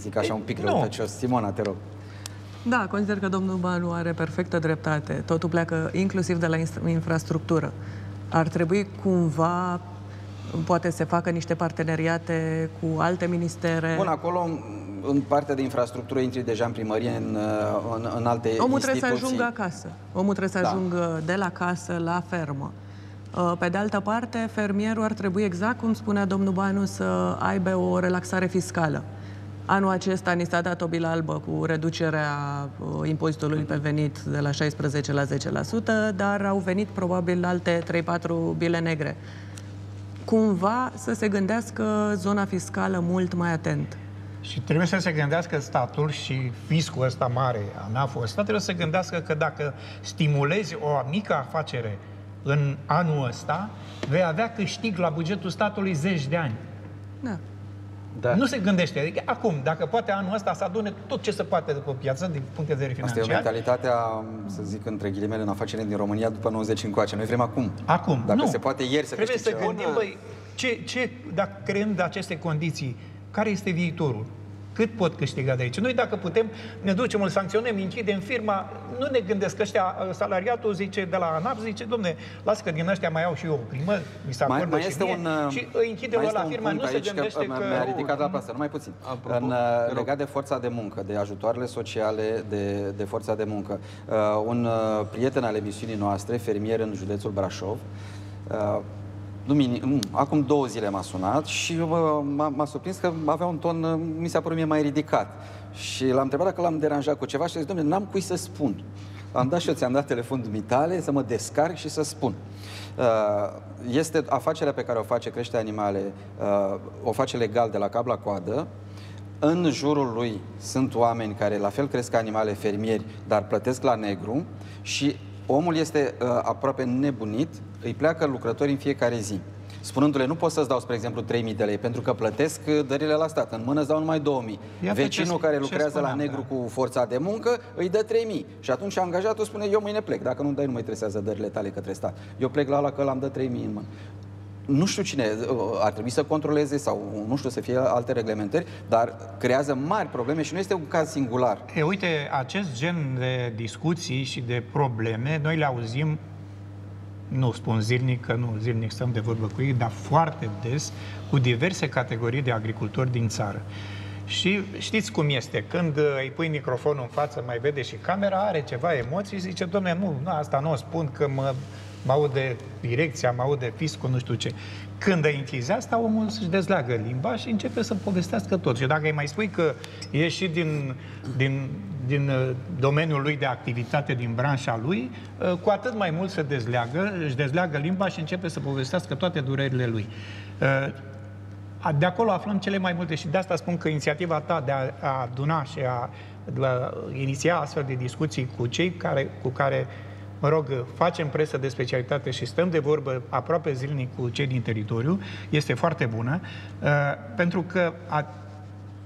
zic așa un pic răutăcios. Simona, te rog. Da, consider că domnul Banu are perfectă dreptate. Totul pleacă inclusiv de la infrastructură. Ar trebui cumva, poate se facă niște parteneriate cu alte ministere. Bun, acolo, în partea de infrastructură, intri deja în primărie, în, în, în alte instituții. Omul trebuie să ajungă acasă. Omul trebuie să ajungă de la casă la fermă. Pe de altă parte, fermierul ar trebui, exact cum spunea domnul Banu, să aibă o relaxare fiscală. Anul acesta ni s-a dat o bilă albă cu reducerea impozitului pe venit de la șaisprezece la sută la zece la sută, dar au venit probabil alte trei patru bile negre. Cumva să se gândească zona fiscală mult mai atent. Și trebuie să se gândească statul și fiscul ăsta mare, ANAF-ul ăsta, trebuie să se gândească că dacă stimulezi o mică afacere în anul ăsta, vei avea câștig la bugetul statului zeci de ani. Da. Da. Nu se gândește. Adică acum, dacă poate anul ăsta să adune tot ce se poate după piață, din punct de vedere financiar. Asta e o mentalitatea, să zic, între ghilimele, în afaceri din România după nouăzeci încoace. Noi vrem acum. Acum. Dacă nu se poate ieri să trebuie să gândim, băi, ce, ce, dacă creând aceste condiții, care este viitorul? Cât pot câștiga de aici? Noi, dacă putem, ne ducem, îl sancționăm, închidem firma, nu ne gândesc că ăștia, salariatul zice, de la ANAF, zice, domne, las că din ăștia mai au și eu o primă, mi se acordă și mie, un, și îi închidem la firma, nu se gândește că... Mi-a ridicat la plasă, numai puțin. Apropo, în, legat de forța de muncă, de ajutoarele sociale, de, de forța de muncă, uh, un uh, prieten al emisiunii noastre, fermier în județul Brașov, uh, Duminic, acum două zile m-a sunat și m-a surprins că avea un ton, mi s-a părut mie mai ridicat. Și l-am întrebat dacă l-am deranjat cu ceva și a zis, dom'le, n-am cui să spun. Am dat și eu, ți-am dat telefonul dumitale să mă descarc și să spun. Este afacerea pe care o face, crește animale, o face legal de la cap la coadă. În jurul lui sunt oameni care la fel cresc animale, fermieri, dar plătesc la negru și omul este uh, aproape nebunit, îi pleacă lucrători în fiecare zi, spunându-le, nu pot să-ți dau, spre exemplu, trei mii de lei, pentru că plătesc dările la stat, în mână îți dau numai două mii. Vecinul care lucrează la negru cu forța de muncă îi dă trei mii. Și atunci angajatul spune, eu mâine plec, dacă nu-mi dai, nu mă interesează dările tale către stat. Eu plec la ala că l-am dă trei mii în mână. Nu știu cine ar trebui să controleze sau, nu știu, să fie alte reglementări, dar creează mari probleme și nu este un caz singular. E, uite, acest gen de discuții și de probleme, noi le auzim, nu spun zilnic, că nu zilnic stăm de vorbă cu ei, dar foarte des, cu diverse categorii de agricultori din țară. Și știți cum este, când îi pui microfonul în față, mai vede și camera, are ceva emoții și zice, dom'le, nu, nu, asta nu o spun, că mă... mă aude direcția, mă aude fiscul, nu știu ce. Când îi închizi asta, omul își dezleagă limba și începe să povestească tot. Și dacă îi mai spui că ieși din, din, din domeniul lui de activitate, din branșa lui, cu atât mai mult se dezleagă, își dezleagă limba și începe să povestească toate durerile lui. De acolo aflăm cele mai multe și de asta spun că inițiativa ta de a, a aduna și a, a iniția astfel de discuții cu cei care, cu care mă rog, facem presă de specialitate și stăm de vorbă aproape zilnic cu cei din teritoriu, este foarte bună, pentru că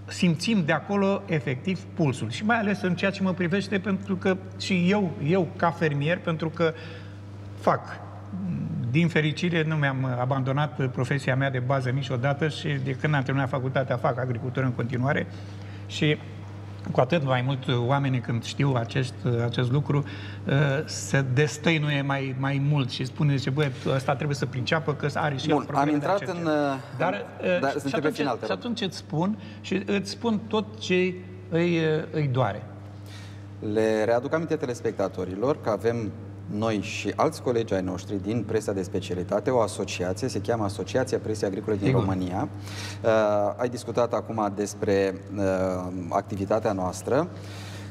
simțim de acolo efectiv pulsul. Și mai ales în ceea ce mă privește, pentru că și eu, eu ca fermier, pentru că fac... Din fericire, nu mi-am abandonat profesia mea de bază niciodată și de când am terminat facultatea fac agricultură în continuare și... Cu atât mai mult oamenii, când știu acest, acest lucru, se destăinuie mai, mai mult și spune, zice, băi, ăsta trebuie să priceapă că are și el probleme. Am intrat în... Dar, dar și, atunci, final, și atunci îți spun, și îți spun tot ce îi, îi doare. Le readuc aminte telespectatorilor că avem noi și alți colegi ai noștri din presa de specialitate, o asociație, se cheamă Asociația Presei Agricole din Sigur. România. Uh, ai discutat acum despre uh, activitatea noastră.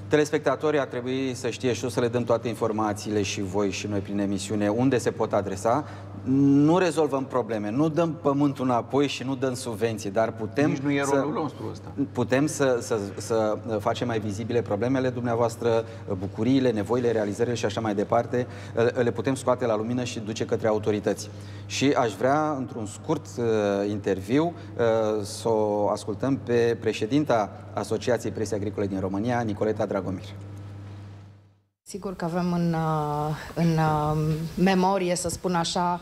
Telespectatorii ar trebui să știe și o să le dăm toate informațiile și voi și noi prin emisiune unde se pot adresa. Nu rezolvăm probleme, nu dăm pământul înapoi și nu dăm subvenții, dar putem Nici nu e rolul să, nostru ăsta. Putem să, să, să facem mai vizibile problemele dumneavoastră, bucuriile, nevoile, realizările și așa mai departe, le putem scoate la lumină și duce către autorități. Și aș vrea, într-un scurt uh, interviu, uh, să o ascultăm pe președinta Asociației Presei Agricole din România, Nicoleta Dragomir. Sigur că avem în, în memorie, să spun așa,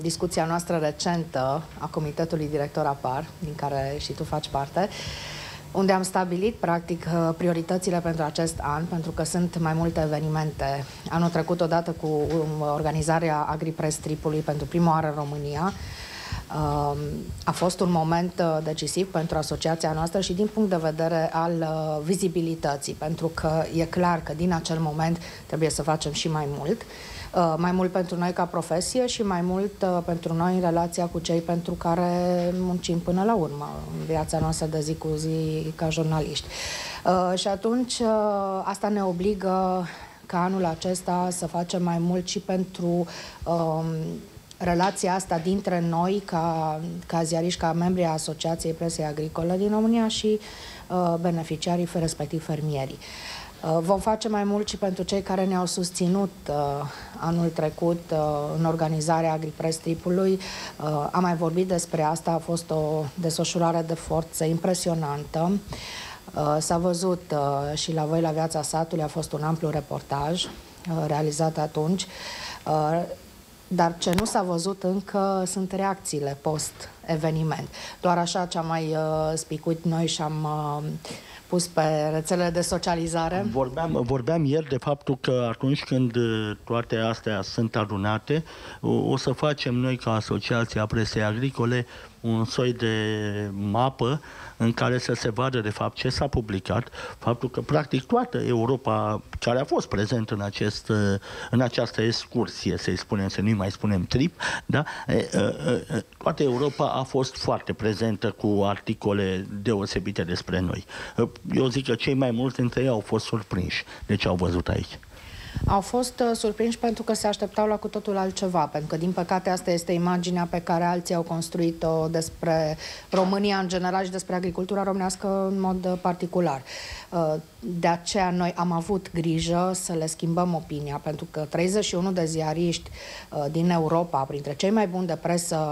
discuția noastră recentă a Comitetului Director APAR, din care și tu faci parte, unde am stabilit, practic, prioritățile pentru acest an, pentru că sunt mai multe evenimente. Anul trecut, odată cu organizarea AgriPress Tripului pentru prima oară în România, a fost un moment decisiv pentru asociația noastră și din punct de vedere al vizibilității, pentru că e clar că din acel moment trebuie să facem și mai mult. Mai mult pentru noi ca profesie și mai mult pentru noi în relația cu cei pentru care muncim până la urmă în viața noastră de zi cu zi ca jurnaliști. Și atunci asta ne obligă ca anul acesta să facem mai mult și pentru relația asta dintre noi ca, ca ziariști, ca membri a Asociației Presei Agricole din România și beneficiarii, respectiv fermierii. Vom face mai mult și pentru cei care ne-au susținut uh, anul trecut uh, în organizarea AgriPress Tripului. Uh, am mai vorbit despre asta, a fost o desfășurare de forță impresionantă. Uh, s-a văzut uh, și la voi la Viața Satului, a fost un amplu reportaj uh, realizat atunci. Uh, Dar ce nu s-a văzut încă sunt reacțiile post-eveniment. Doar așa ce am mai uh, spicuit noi și am uh, pus pe rețelele de socializare. Vorbeam, vorbeam ieri de faptul că atunci când toate astea sunt adunate, o, o să facem noi ca Asociația Presei Agricole un soi de mapă în care să se vadă de fapt ce s-a publicat, faptul că practic toată Europa care a fost prezent în, acest, în această excursie, să-i spunem, să nu mai spunem trip, da? Toată Europa a fost foarte prezentă cu articole deosebite despre noi. Eu zic că cei mai mulți dintre ei au fost surprinși de ce au văzut aici. Au fost uh, surprinși pentru că se așteptau la cu totul altceva, pentru că, din păcate, asta este imaginea pe care alții au construit-o despre România în general și despre agricultura românească în mod particular. Uh, de aceea noi am avut grijă să le schimbăm opinia, pentru că treizeci și unu de ziariști uh, din Europa, printre cei mai buni de presă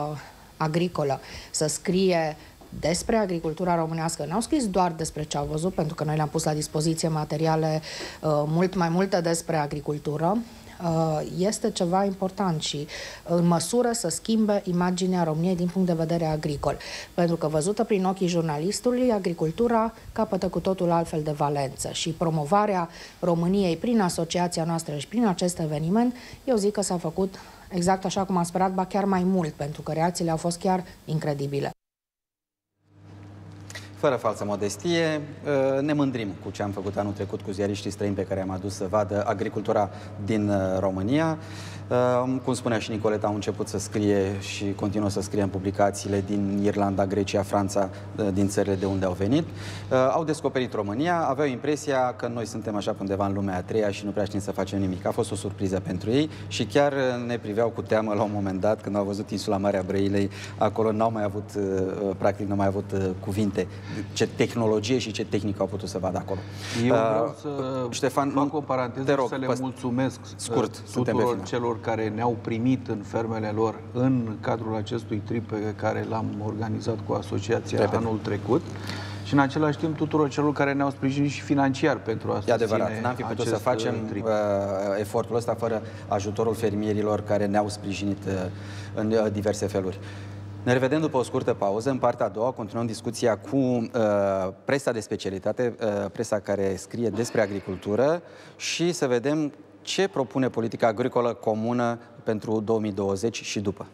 agricolă, să scrie despre agricultura românească. N-au scris doar despre ce au văzut, pentru că noi le-am pus la dispoziție materiale uh, mult mai multe despre agricultură. Uh, este ceva important și în măsură să schimbe imaginea României din punct de vedere agricol. Pentru că văzută prin ochii jurnalistului, agricultura capătă cu totul altfel de valență și promovarea României prin asociația noastră și prin acest eveniment, eu zic că s-a făcut exact așa cum am sperat, ba chiar mai mult, pentru că reacțiile au fost chiar incredibile. Fără falsă modestie, ne mândrim cu ce am făcut anul trecut cu ziariștii străini pe care am adus să vadă agricultura din România. Cum spunea și Nicoleta, au început să scrie și continuă să scrie în publicațiile din Irlanda, Grecia, Franța, din țările de unde au venit. Au descoperit România, aveau impresia că noi suntem așa pe undeva în lumea a treia și nu prea știm să facem nimic. A fost o surpriză pentru ei și chiar ne priveau cu teamă la un moment dat când au văzut insula Marea Brăilei. Acolo n-au mai avut, practic, n-au mai avut cuvinte ce tehnologie și ce tehnică au putut să vadă acolo. Eu vreau să uh, Ștefan, fac o paranteză, te rog, să le mulțumesc scurt, tuturor celor care ne-au primit în fermele lor în cadrul acestui trip pe care l-am organizat cu asociația Repet. anul trecut și în același timp tuturor celor care ne-au sprijinit și financiar pentru a susține. E adevărat, n-am fi putut să facem trip. efortul ăsta fără ajutorul fermierilor care ne-au sprijinit în diverse feluri. Ne revedem după o scurtă pauză. În partea a doua continuăm discuția cu uh, presa de specialitate, uh, presa care scrie despre agricultură și să vedem ce propune politica agricolă comună pentru două mii douăzeci și după.